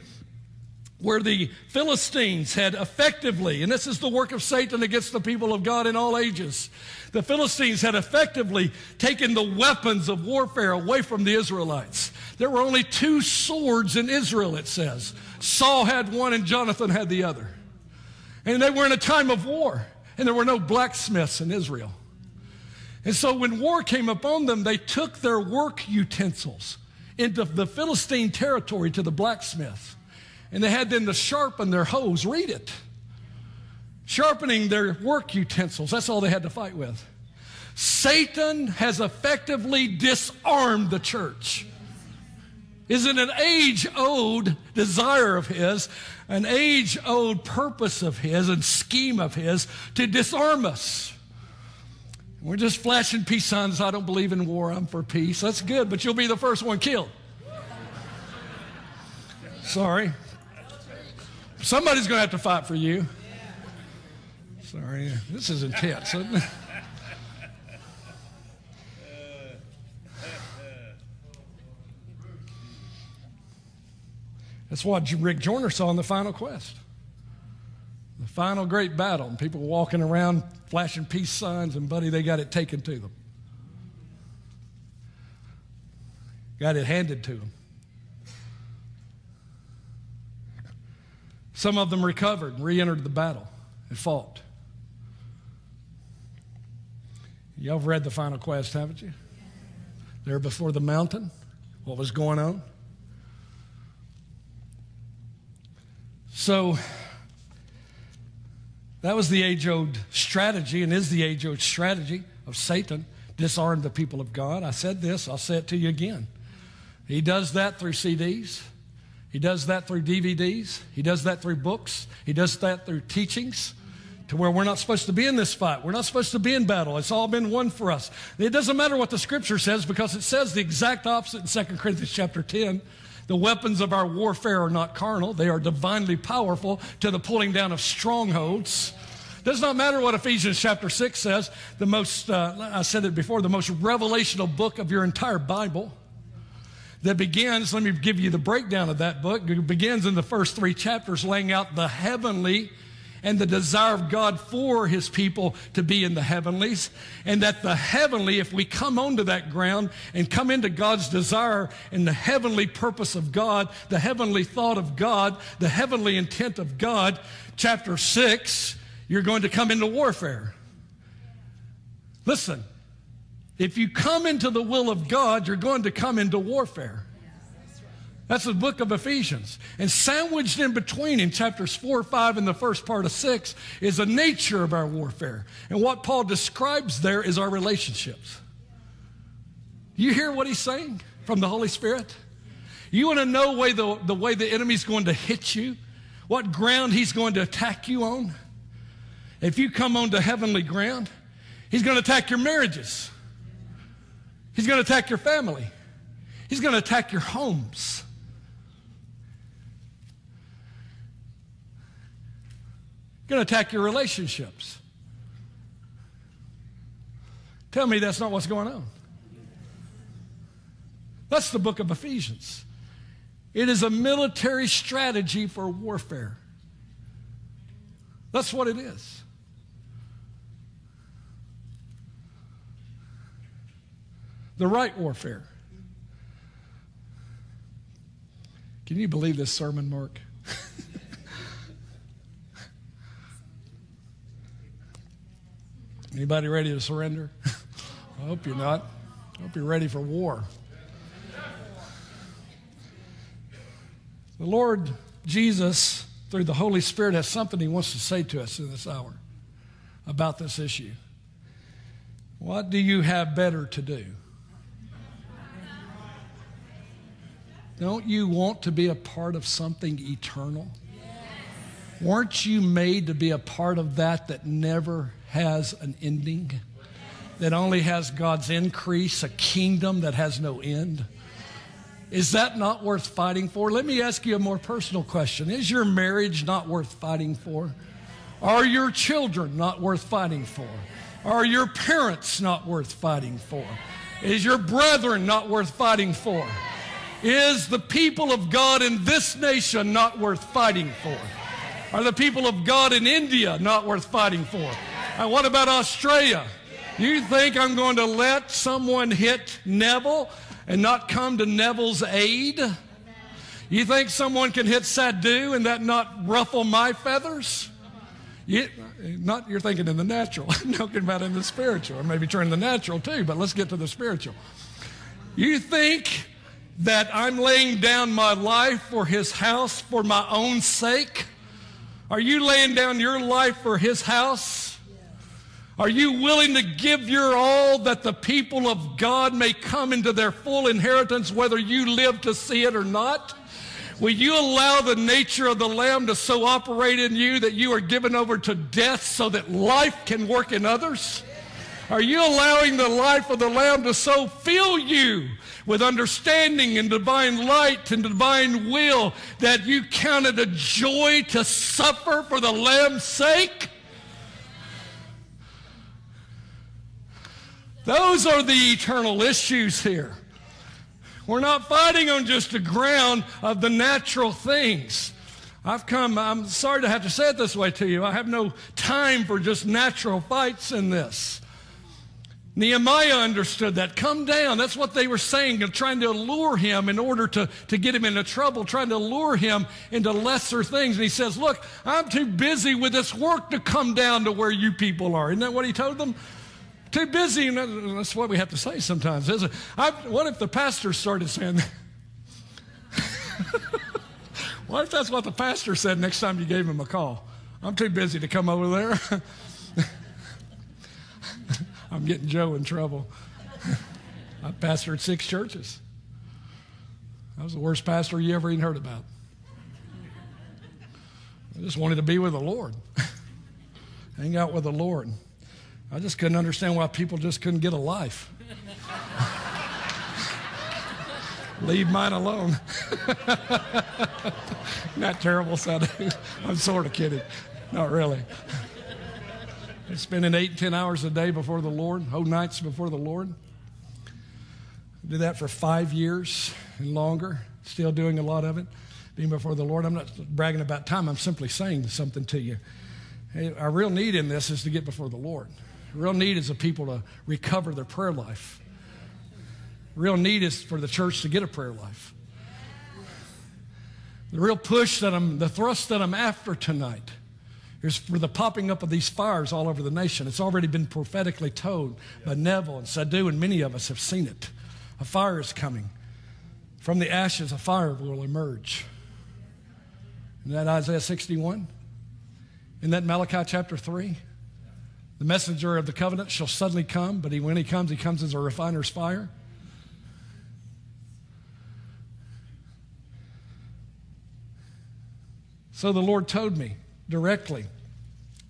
where the Philistines had effectively, and this is the work of Satan against the people of God in all ages, the Philistines had effectively taken the weapons of warfare away from the Israelites. There were only two swords in Israel, it says. Saul had one and Jonathan had the other. And they were in a time of war, and there were no blacksmiths in Israel. And so when war came upon them, they took their work utensils into the Philistine territory to the blacksmith. And they had them to sharpen their hoes. Read it. Sharpening their work utensils. That's all they had to fight with. Satan has effectively disarmed the church. Isn't an age-old desire of his, an age-old purpose of his and scheme of his to disarm us? We're just flashing peace signs. I don't believe in war. I'm for peace. That's good, but you'll be the first one killed. Sorry. Somebody's going to have to fight for you. Sorry. This is intense, isn't it? That's what Rick Joyner saw in The Final Quest. The final great battle. And people walking around flashing peace signs, and buddy, they got it taken to them. Got it handed to them. Some of them recovered and re-entered the battle and fought. Y'all have read The Final Quest, haven't you? There before the mountain, what was going on? So that was the age-old strategy, and is the age-old strategy of Satan, disarm the people of God. I said this, I'll say it to you again. He does that through C Ds. He does that through D V Ds. He does that through books. He does that through teachings to where we're not supposed to be in this fight. We're not supposed to be in battle. It's all been won for us. It doesn't matter what the Scripture says, because it says the exact opposite in Second Corinthians chapter ten. The weapons of our warfare are not carnal. They are divinely powerful to the pulling down of strongholds. Does not matter what Ephesians chapter six says. The most, uh, I said it before, the most revelational book of your entire Bible that begins, let me give you the breakdown of that book. It begins in the first three chapters laying out the heavenly and the desire of God for his people to be in the heavenlies, and that the heavenly, if we come onto that ground and come into God's desire and the heavenly purpose of God, the heavenly thought of God, the heavenly intent of God, chapter six, you're going to come into warfare. Listen, if you come into the will of God, you're going to come into warfare. That's the book of Ephesians. And sandwiched in between in chapters four, five, and the first part of six is the nature of our warfare. And what Paul describes there is our relationships. You hear what he's saying from the Holy Spirit? You want to know way the, the way the enemy's going to hit you, what ground he's going to attack you on? If you come onto heavenly ground, he's going to attack your marriages. He's going to attack your family. He's going to attack your homes. Going to attack your relationships. Tell me that's not what's going on. That's the book of Ephesians. It is a military strategy for warfare. That's what it is. The right warfare. Can you believe this sermon, Mark? Anybody ready to surrender? I hope you're not. I hope you're ready for war. The Lord Jesus, through the Holy Spirit, has something he wants to say to us in this hour about this issue. What do you have better to do? Don't you want to be a part of something eternal? Yes. Weren't you made to be a part of that that never has an ending? That only has God's increase, a kingdom that has no end? Is that not worth fighting for? Let me ask you a more personal question. Is your marriage not worth fighting for? Are your children not worth fighting for? Are your parents not worth fighting for? Is your brethren not worth fighting for? Is the people of God in this nation not worth fighting for? Are the people of God in India not worth fighting for? And what about Australia? You think I'm going to let someone hit Neville and not come to Neville's aid? You think someone can hit Sadhu and that not ruffle my feathers? You, not you're thinking in the natural. I'm talking about in the spiritual. Or maybe turn the natural too, but let's get to the spiritual. You think that I'm laying down my life for his house for my own sake? Are you laying down your life for his house? Are you willing to give your all that the people of God may come into their full inheritance, whether you live to see it or not? Will you allow the nature of the Lamb to so operate in you that you are given over to death so that life can work in others? Are you allowing the life of the Lamb to so fill you with understanding and divine light and divine will that you count it a joy to suffer for the Lamb's sake? Those are the eternal issues here. We're not fighting on just the ground of the natural things. I've come, I'm sorry to have to say it this way to you. I have no time for just natural fights in this. Nehemiah understood that. Come down. That's what they were saying, trying to allure him in order to, to get him into trouble, trying to lure him into lesser things. And he says, look, I'm too busy with this work to come down to where you people are. Isn't that what he told them? Too busy, and that's what we have to say sometimes, isn't it? I, what if the pastor started saying that? What if that's what the pastor said next time you gave him a call? I'm too busy to come over there. I'm getting Joe in trouble. I pastored six churches. I was the worst pastor you ever even heard about. I just wanted to be with the Lord. Hang out with the Lord. I just couldn't understand why people just couldn't get a life. Leave mine alone. Isn't that terrible, Sadhu? I'm sort of kidding. Not really. I'm spending eight, ten hours a day before the Lord, whole nights before the Lord. I did that for five years and longer, still doing a lot of it, being before the Lord. I'm not bragging about time. I'm simply saying something to you. Our real need in this is to get before the Lord. Real need is for people to recover their prayer life. Real need is for the church to get a prayer life. The real push that I'm, the thrust that I'm after tonight is for the popping up of these fires all over the nation. It's already been prophetically told by Neville and Sadhu, and many of us have seen it. A fire is coming. From the ashes, a fire will emerge. Isn't that Isaiah sixty-one? Isn't that Malachi chapter three? The messenger of the covenant shall suddenly come, but he, when he comes, he comes as a refiner's fire. So the Lord told me directly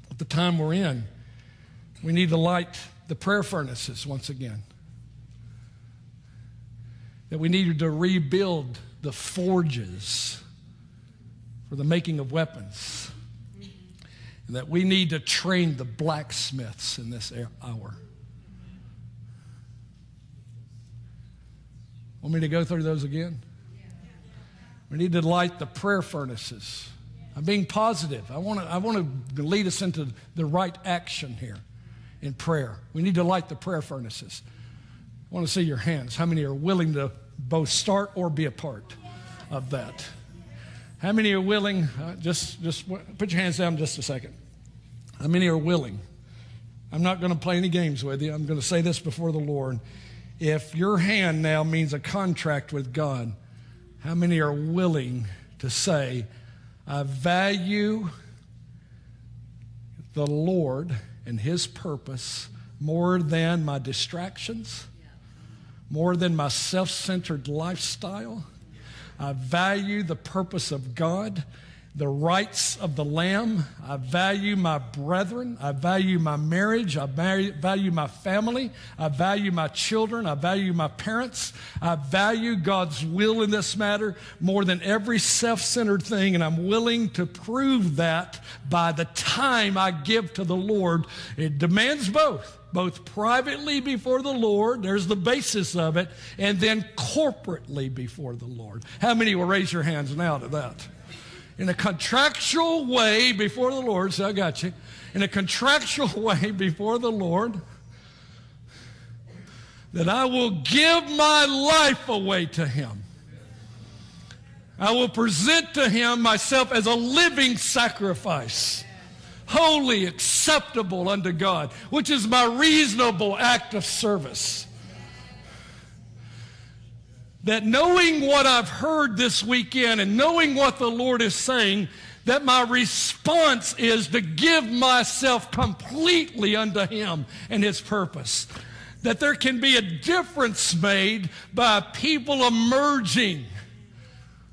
at the time we're in, we need to light the prayer furnaces once again. That we needed to rebuild the forges for the making of weapons. And that we need to train the blacksmiths in this hour. Want me to go through those again? We need to light the prayer furnaces. I'm being positive. I want to I want to lead us into the right action here in prayer. We need to light the prayer furnaces. I want to see your hands. How many are willing to both start or be a part of that? How many are willing, uh, just, just put your hands down just a second. How many are willing? I'm not going to play any games with you. I'm going to say this before the Lord. If your hand now means a contract with God, how many are willing to say, I value the Lord and his purpose more than my distractions, more than my self-centered lifestyle? I value the purpose of God, the rights of the Lamb. I value my brethren. I value my marriage. I value my family. I value my children. I value my parents. I value God's will in this matter more than every self-centered thing, and I'm willing to prove that by the time I give to the Lord. It demands both, both privately before the Lord, there's the basis of it, and then corporately before the Lord. How many will raise your hands now to that? In a contractual way before the Lord, so I got you. In a contractual way before the Lord, that I will give my life away to Him. I will present to Him myself as a living sacrifice, holy, acceptable unto God, which is my reasonable act of service. That knowing what I've heard this weekend and knowing what the Lord is saying, that my response is to give myself completely unto Him and His purpose. That there can be a difference made by people emerging,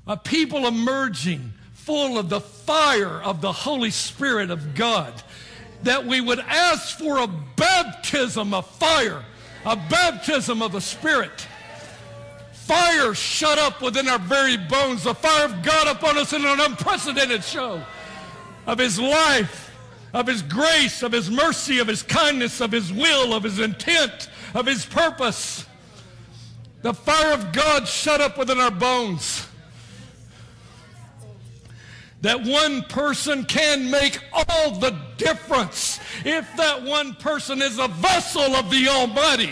a people emerging full of the fire of the Holy Spirit of God. That we would ask for a baptism of fire, a baptism of the Spirit. Fire shut up within our very bones, the fire of God upon us in an unprecedented show of His life, of His grace, of His mercy, of His kindness, of His will, of His intent, of His purpose. The fire of God shut up within our bones. That one person can make all the difference if that one person is a vessel of the Almighty.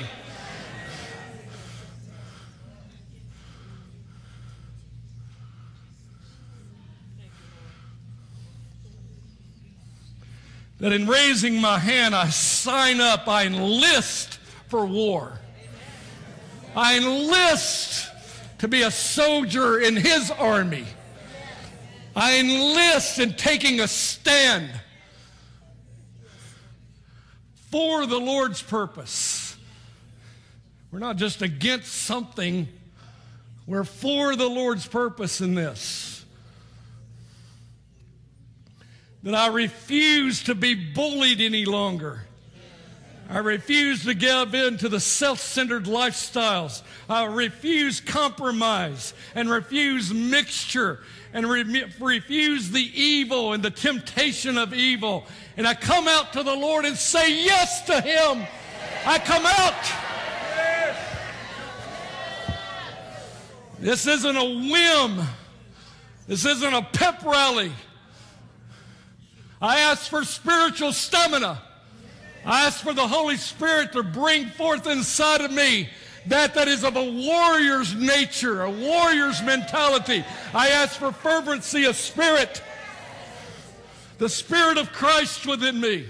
That in raising my hand, I sign up, I enlist for war. I enlist to be a soldier in His army. I enlist in taking a stand for the Lord's purpose. We're not just against something, we're for the Lord's purpose in this. That I refuse to be bullied any longer. I refuse to give in to the self-centered lifestyles. I refuse compromise and refuse mixture and re refuse the evil and the temptation of evil. And I come out to the Lord and say yes to Him. I come out. This isn't a whim. This isn't a pep rally. I ask for spiritual stamina. I ask for the Holy Spirit to bring forth inside of me that that is of a warrior's nature, a warrior's mentality. I ask for fervency of spirit, the Spirit of Christ within me.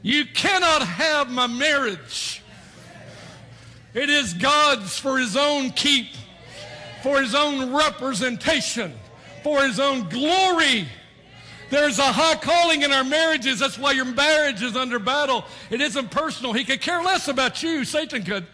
You cannot have my marriage. It is God's for His own keep, for His own representation, for His own glory. There's a high calling in our marriages. That's why your marriage is under battle. It isn't personal. He could care less about you. Satan could.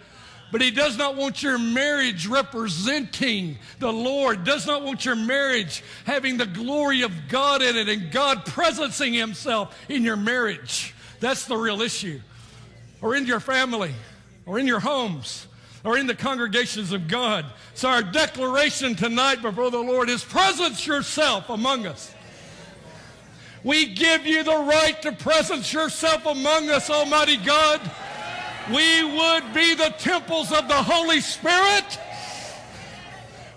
But he does not want your marriage representing the Lord. Does not want your marriage having the glory of God in it and God presencing Himself in your marriage. That's the real issue. Or in your family. Or in your homes. Or in the congregations of God. So our declaration tonight before the Lord is presence yourself among us. We give you the right to presence yourself among us, Almighty God. We would be the temples of the Holy Spirit.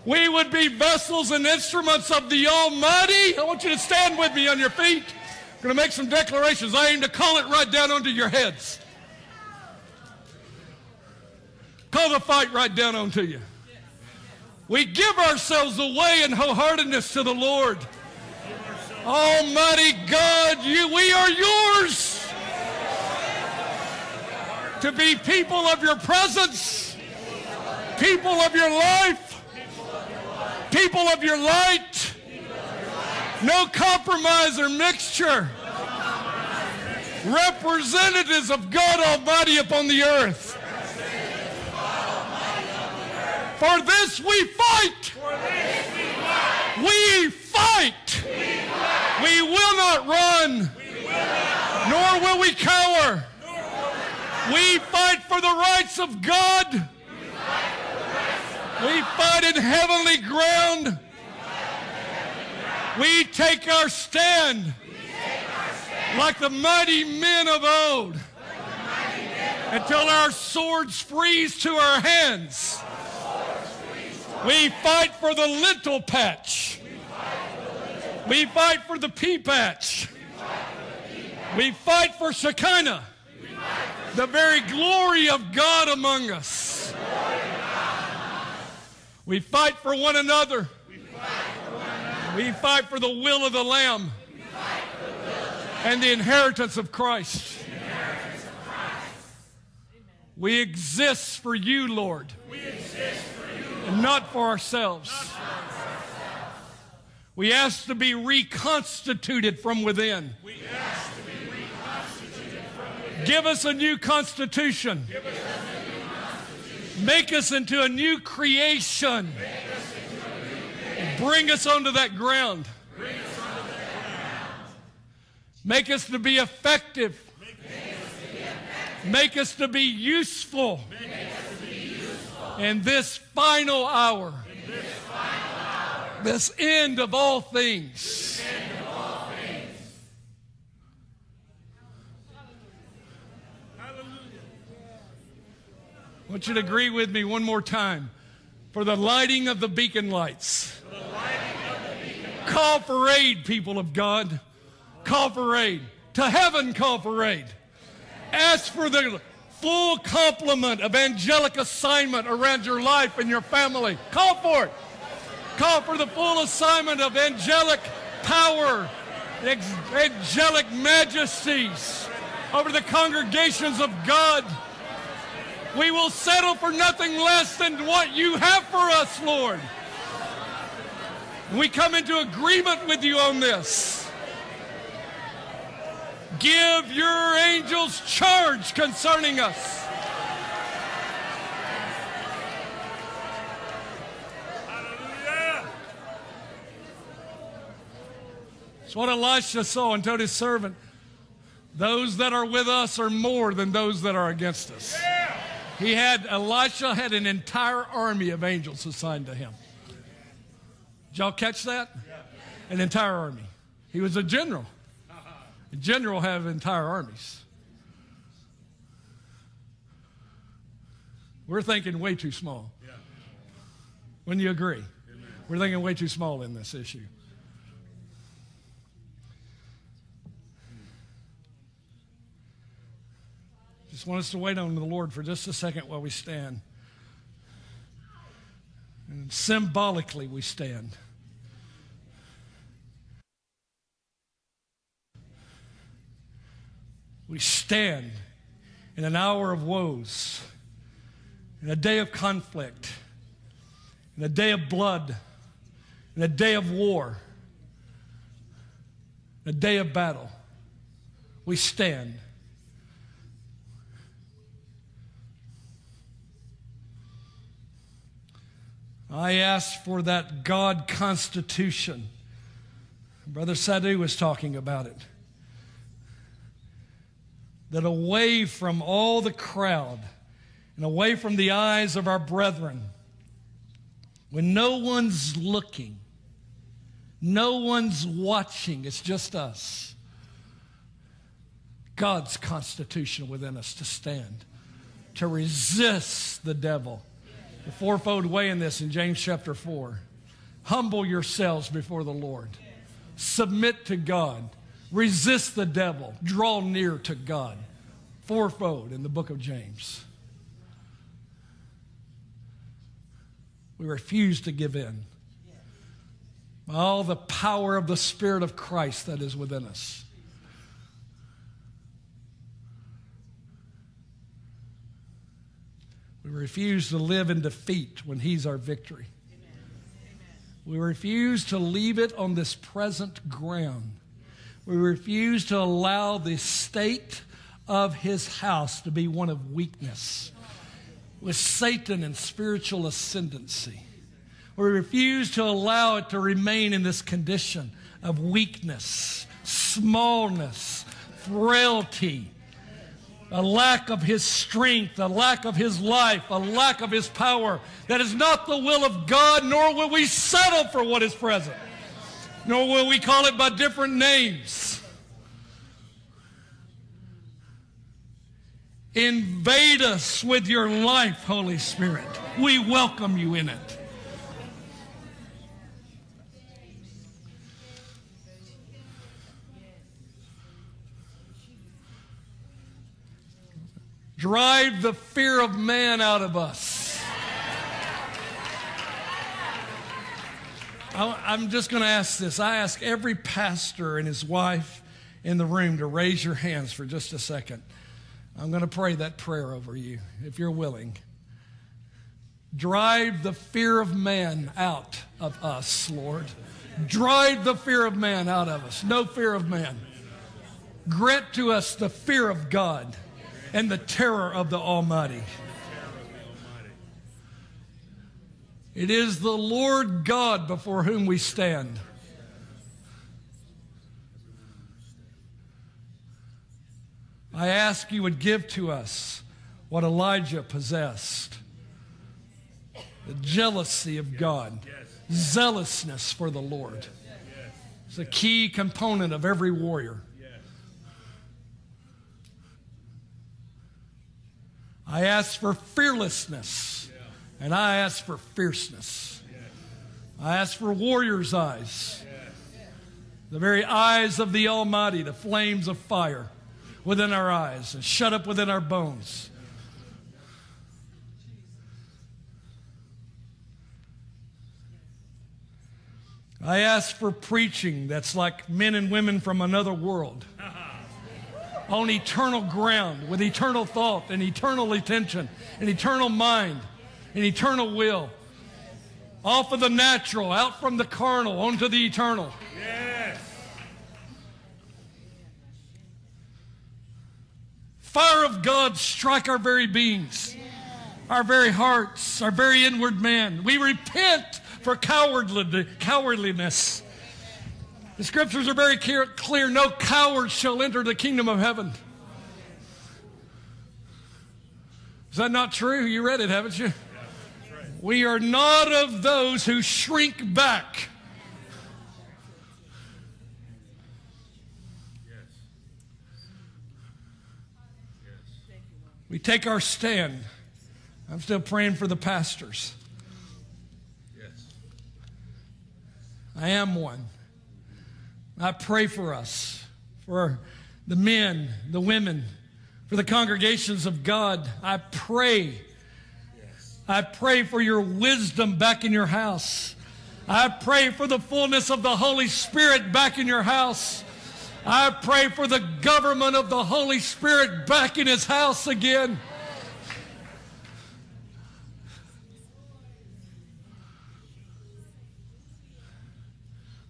We would be vessels and instruments of the Almighty. I want you to stand with me on your feet. I'm going to make some declarations. I aim to call it right down onto your heads. Call the fight right down onto you. We give ourselves away in wholeheartedness to the Lord. Almighty God, you, we are yours. To be people of your presence, people of your life, people of your light. No compromise or mixture. Representatives of God Almighty upon the earth. For this we fight. For this we fight. We fight. We fight. We will not run. We will not run. Nor will we cower. Nor will we cower. We fight for the rights of God. We fight, for the rights of God. We fight in heavenly ground. We, ground. We, take our stand we take our stand like the mighty men of old, like men of until old. Our swords freeze to our hands. We fight for the lentil patch. We fight for the pea patch. We fight for Shekinah, the very glory of God among us. We fight for one another. We fight for the will of the Lamb and the inheritance of Christ. We exist for you, Lord. We exist for and not for ourselves. Not for ourselves. We ask to be reconstituted from within. We ask to be reconstituted from within. Give us a new constitution. Give us a new constitution. Make us into a new creation. Make us into a new creation. Bring us onto that ground. Bring us onto that ground. Make us to be effective. Make us to be effective. Make us to be useful. Make us in this final hour, in this, final hour this, end of all things, this end of all things. Hallelujah. I want you to agree with me one more time. For the lighting of the beacon lights. For the lighting of the beacon lights. Call for aid, people of God. Call for aid. To heaven, call for aid. Ask for the full complement of angelic assignment around your life and your family. Call for it. Call for the full assignment of angelic power, angelic majesties over the congregations of God. We will settle for nothing less than what you have for us, Lord. We come into agreement with you on this. Give your angels charge concerning us. Hallelujah. It's what Elisha saw and told his servant, those that are with us are more than those that are against us. Yeah. He had, Elisha had an entire army of angels assigned to him. Did y'all catch that? Yeah. An entire army. He was a general. General have entire armies. We're thinking way too small. Yeah. Wouldn't you agree? Amen. We're thinking way too small in this issue. Just want us to wait on the Lord for just a second while we stand. And symbolically we stand. We stand in an hour of woes, in a day of conflict, in a day of blood, in a day of war, in a day of battle. We stand. I ask for that God constitution. Brother Sadhu was talking about it. That away from all the crowd and away from the eyes of our brethren, when no one's looking, no one's watching, it's just us, God's constitution within us to stand, to resist the devil. The fourfold way in this in James chapter four. Humble yourselves before the Lord. Submit to God. Resist the devil. Draw near to God. Fourfold in the book of James. We refuse to give in. By all the power of the Spirit of Christ that is within us. We refuse to live in defeat when He's our victory. We refuse to leave it on this present ground. We refuse to allow the state of His house to be one of weakness. with Satan in spiritual ascendancy. We refuse to allow it to remain in this condition of weakness, smallness, frailty, a lack of his strength, a lack of his life, a lack of his power. That is not the will of God, nor will we settle for what is present, nor will we call it by different names. Invade us with your life, Holy Spirit. We welcome you in it. Drive the fear of man out of us. I, I'm just going to ask this. I ask every pastor and his wife in the room to raise your hands for just a second. I'm going to pray that prayer over you, if you're willing. Drive the fear of man out of us, Lord. Drive the fear of man out of us. No fear of man. Grant to us the fear of God and the terror of the Almighty. It is the Lord God before whom we stand. I ask you would give to us what Elijah possessed, the jealousy of God, zealousness for the Lord. It's a key component of every warrior. I ask for fearlessness, and I ask for fierceness. I ask for warrior's eyes, the very eyes of the Almighty, the flames of fire within our eyes and shut up within our bones. I ask for preaching that's like men and women from another world, on eternal ground, with eternal thought and eternal attention, an eternal mind, an eternal will. Off of the natural, out from the carnal, onto the eternal. Yes. Fire of God, strike our very beings, our very hearts, our very inward man. We repent for cowardly, cowardliness. The scriptures are very clear. No coward shall enter the kingdom of heaven. Is that not true? You read it, haven't you? Yeah, that's right. We are not of those who shrink back. Yes. Yes. We take our stand. I'm still praying for the pastors. Yes. I am one. I pray for us, for the men, the women, for the congregations of God. I pray. Yes. I pray for your wisdom back in your house. I pray for the fullness of the Holy Spirit back in your house. I pray for the government of the Holy Spirit back in his house again.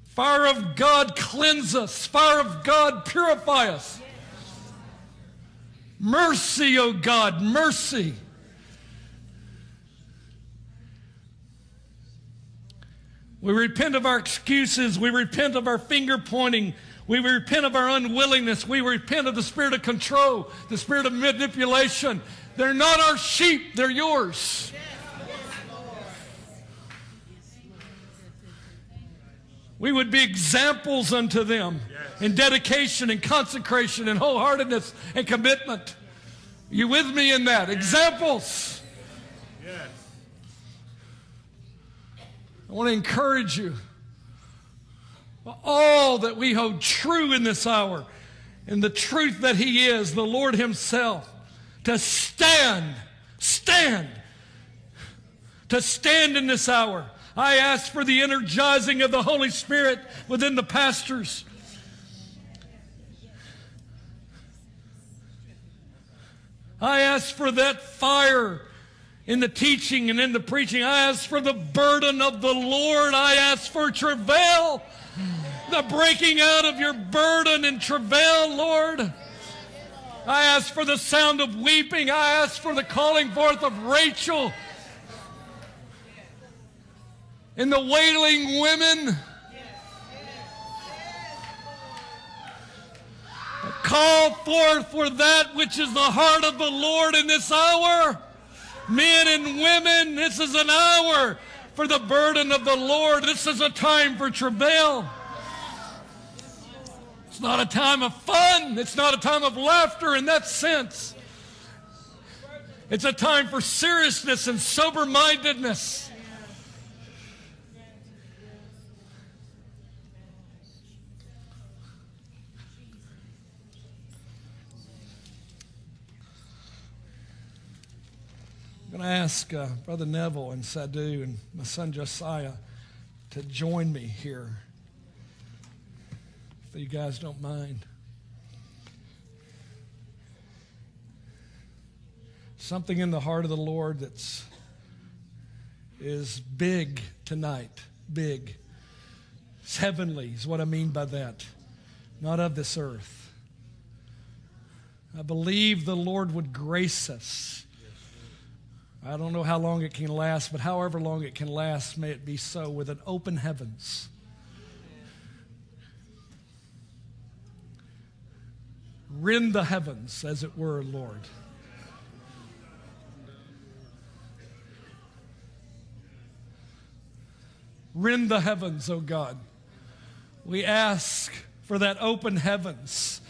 Fire of God, cleanse us. Fire of God, purify us. Mercy, O God, mercy. We repent of our excuses. We repent of our finger pointing. We repent of our unwillingness. We repent of the spirit of control, the spirit of manipulation. They're not our sheep, they're yours. We would be examples unto them in dedication and consecration and wholeheartedness and commitment. Are you with me in that? Yes. Examples. Yes. I want to encourage you. All that we hold true in this hour, in the truth that he is, the Lord himself, to stand, stand, to stand in this hour. I ask for the energizing of the Holy Spirit within the pastors. I ask for that fire in the teaching and in the preaching. I ask for the burden of the Lord. I ask for travail, the breaking out of your burden and travail, Lord. I ask for the sound of weeping. I ask for the calling forth of Rachel and the wailing women. I call forth for that which is the heart of the Lord in this hour. Men and women, this is an hour for the burden of the Lord. This is a time for travail. It's not a time of fun. It's not a time of laughter in that sense. It's a time for seriousness and sober-mindedness. I'm going to ask uh, Brother Neville and Sadhu and my son Josiah to join me here, if you guys don't mind. Something in the heart of the Lord that's is big tonight. Big. It's heavenly is what I mean by that. Not of this earth. I believe the Lord would grace us. I don't know how long it can last, but however long it can last, may it be so, with an open heavens. Rend the heavens, as it were, Lord. Rend the heavens, O God. We ask for that open heavens,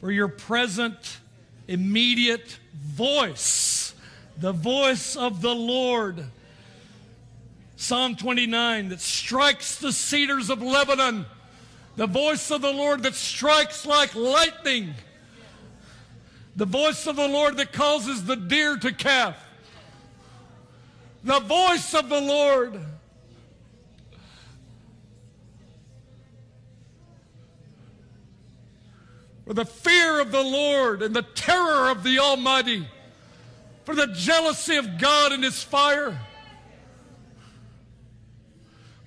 for your present, immediate voice. The voice of the Lord. Psalm twenty-nine, that strikes the cedars of Lebanon. The voice of the Lord that strikes like lightning. The voice of the Lord that causes the deer to calf. The voice of the Lord. For the fear of the Lord and the terror of the Almighty. For the jealousy of God and His fire.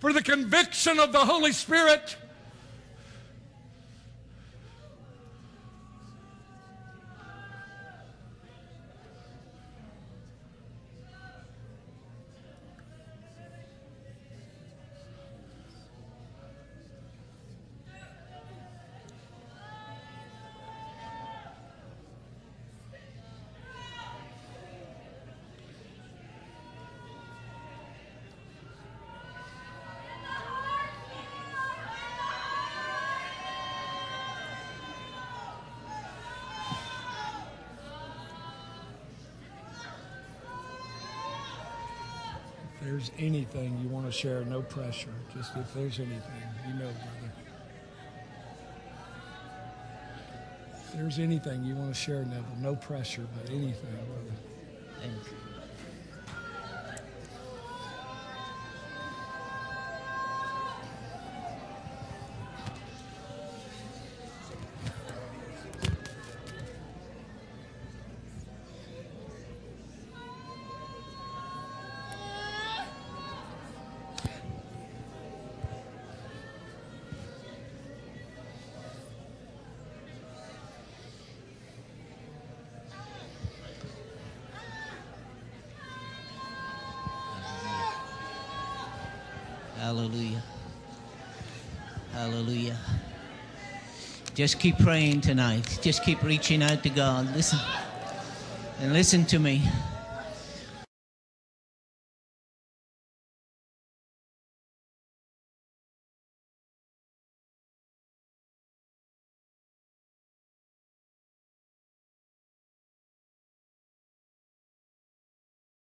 For the conviction of the Holy Spirit. There's anything you want to share, no pressure. Just if there's anything, you know, brother. If there's anything you want to share, Neville, no pressure, but anything, brother. Thank you. Hallelujah. Hallelujah. Just keep praying tonight. Just keep reaching out to God. Listen. And listen to me.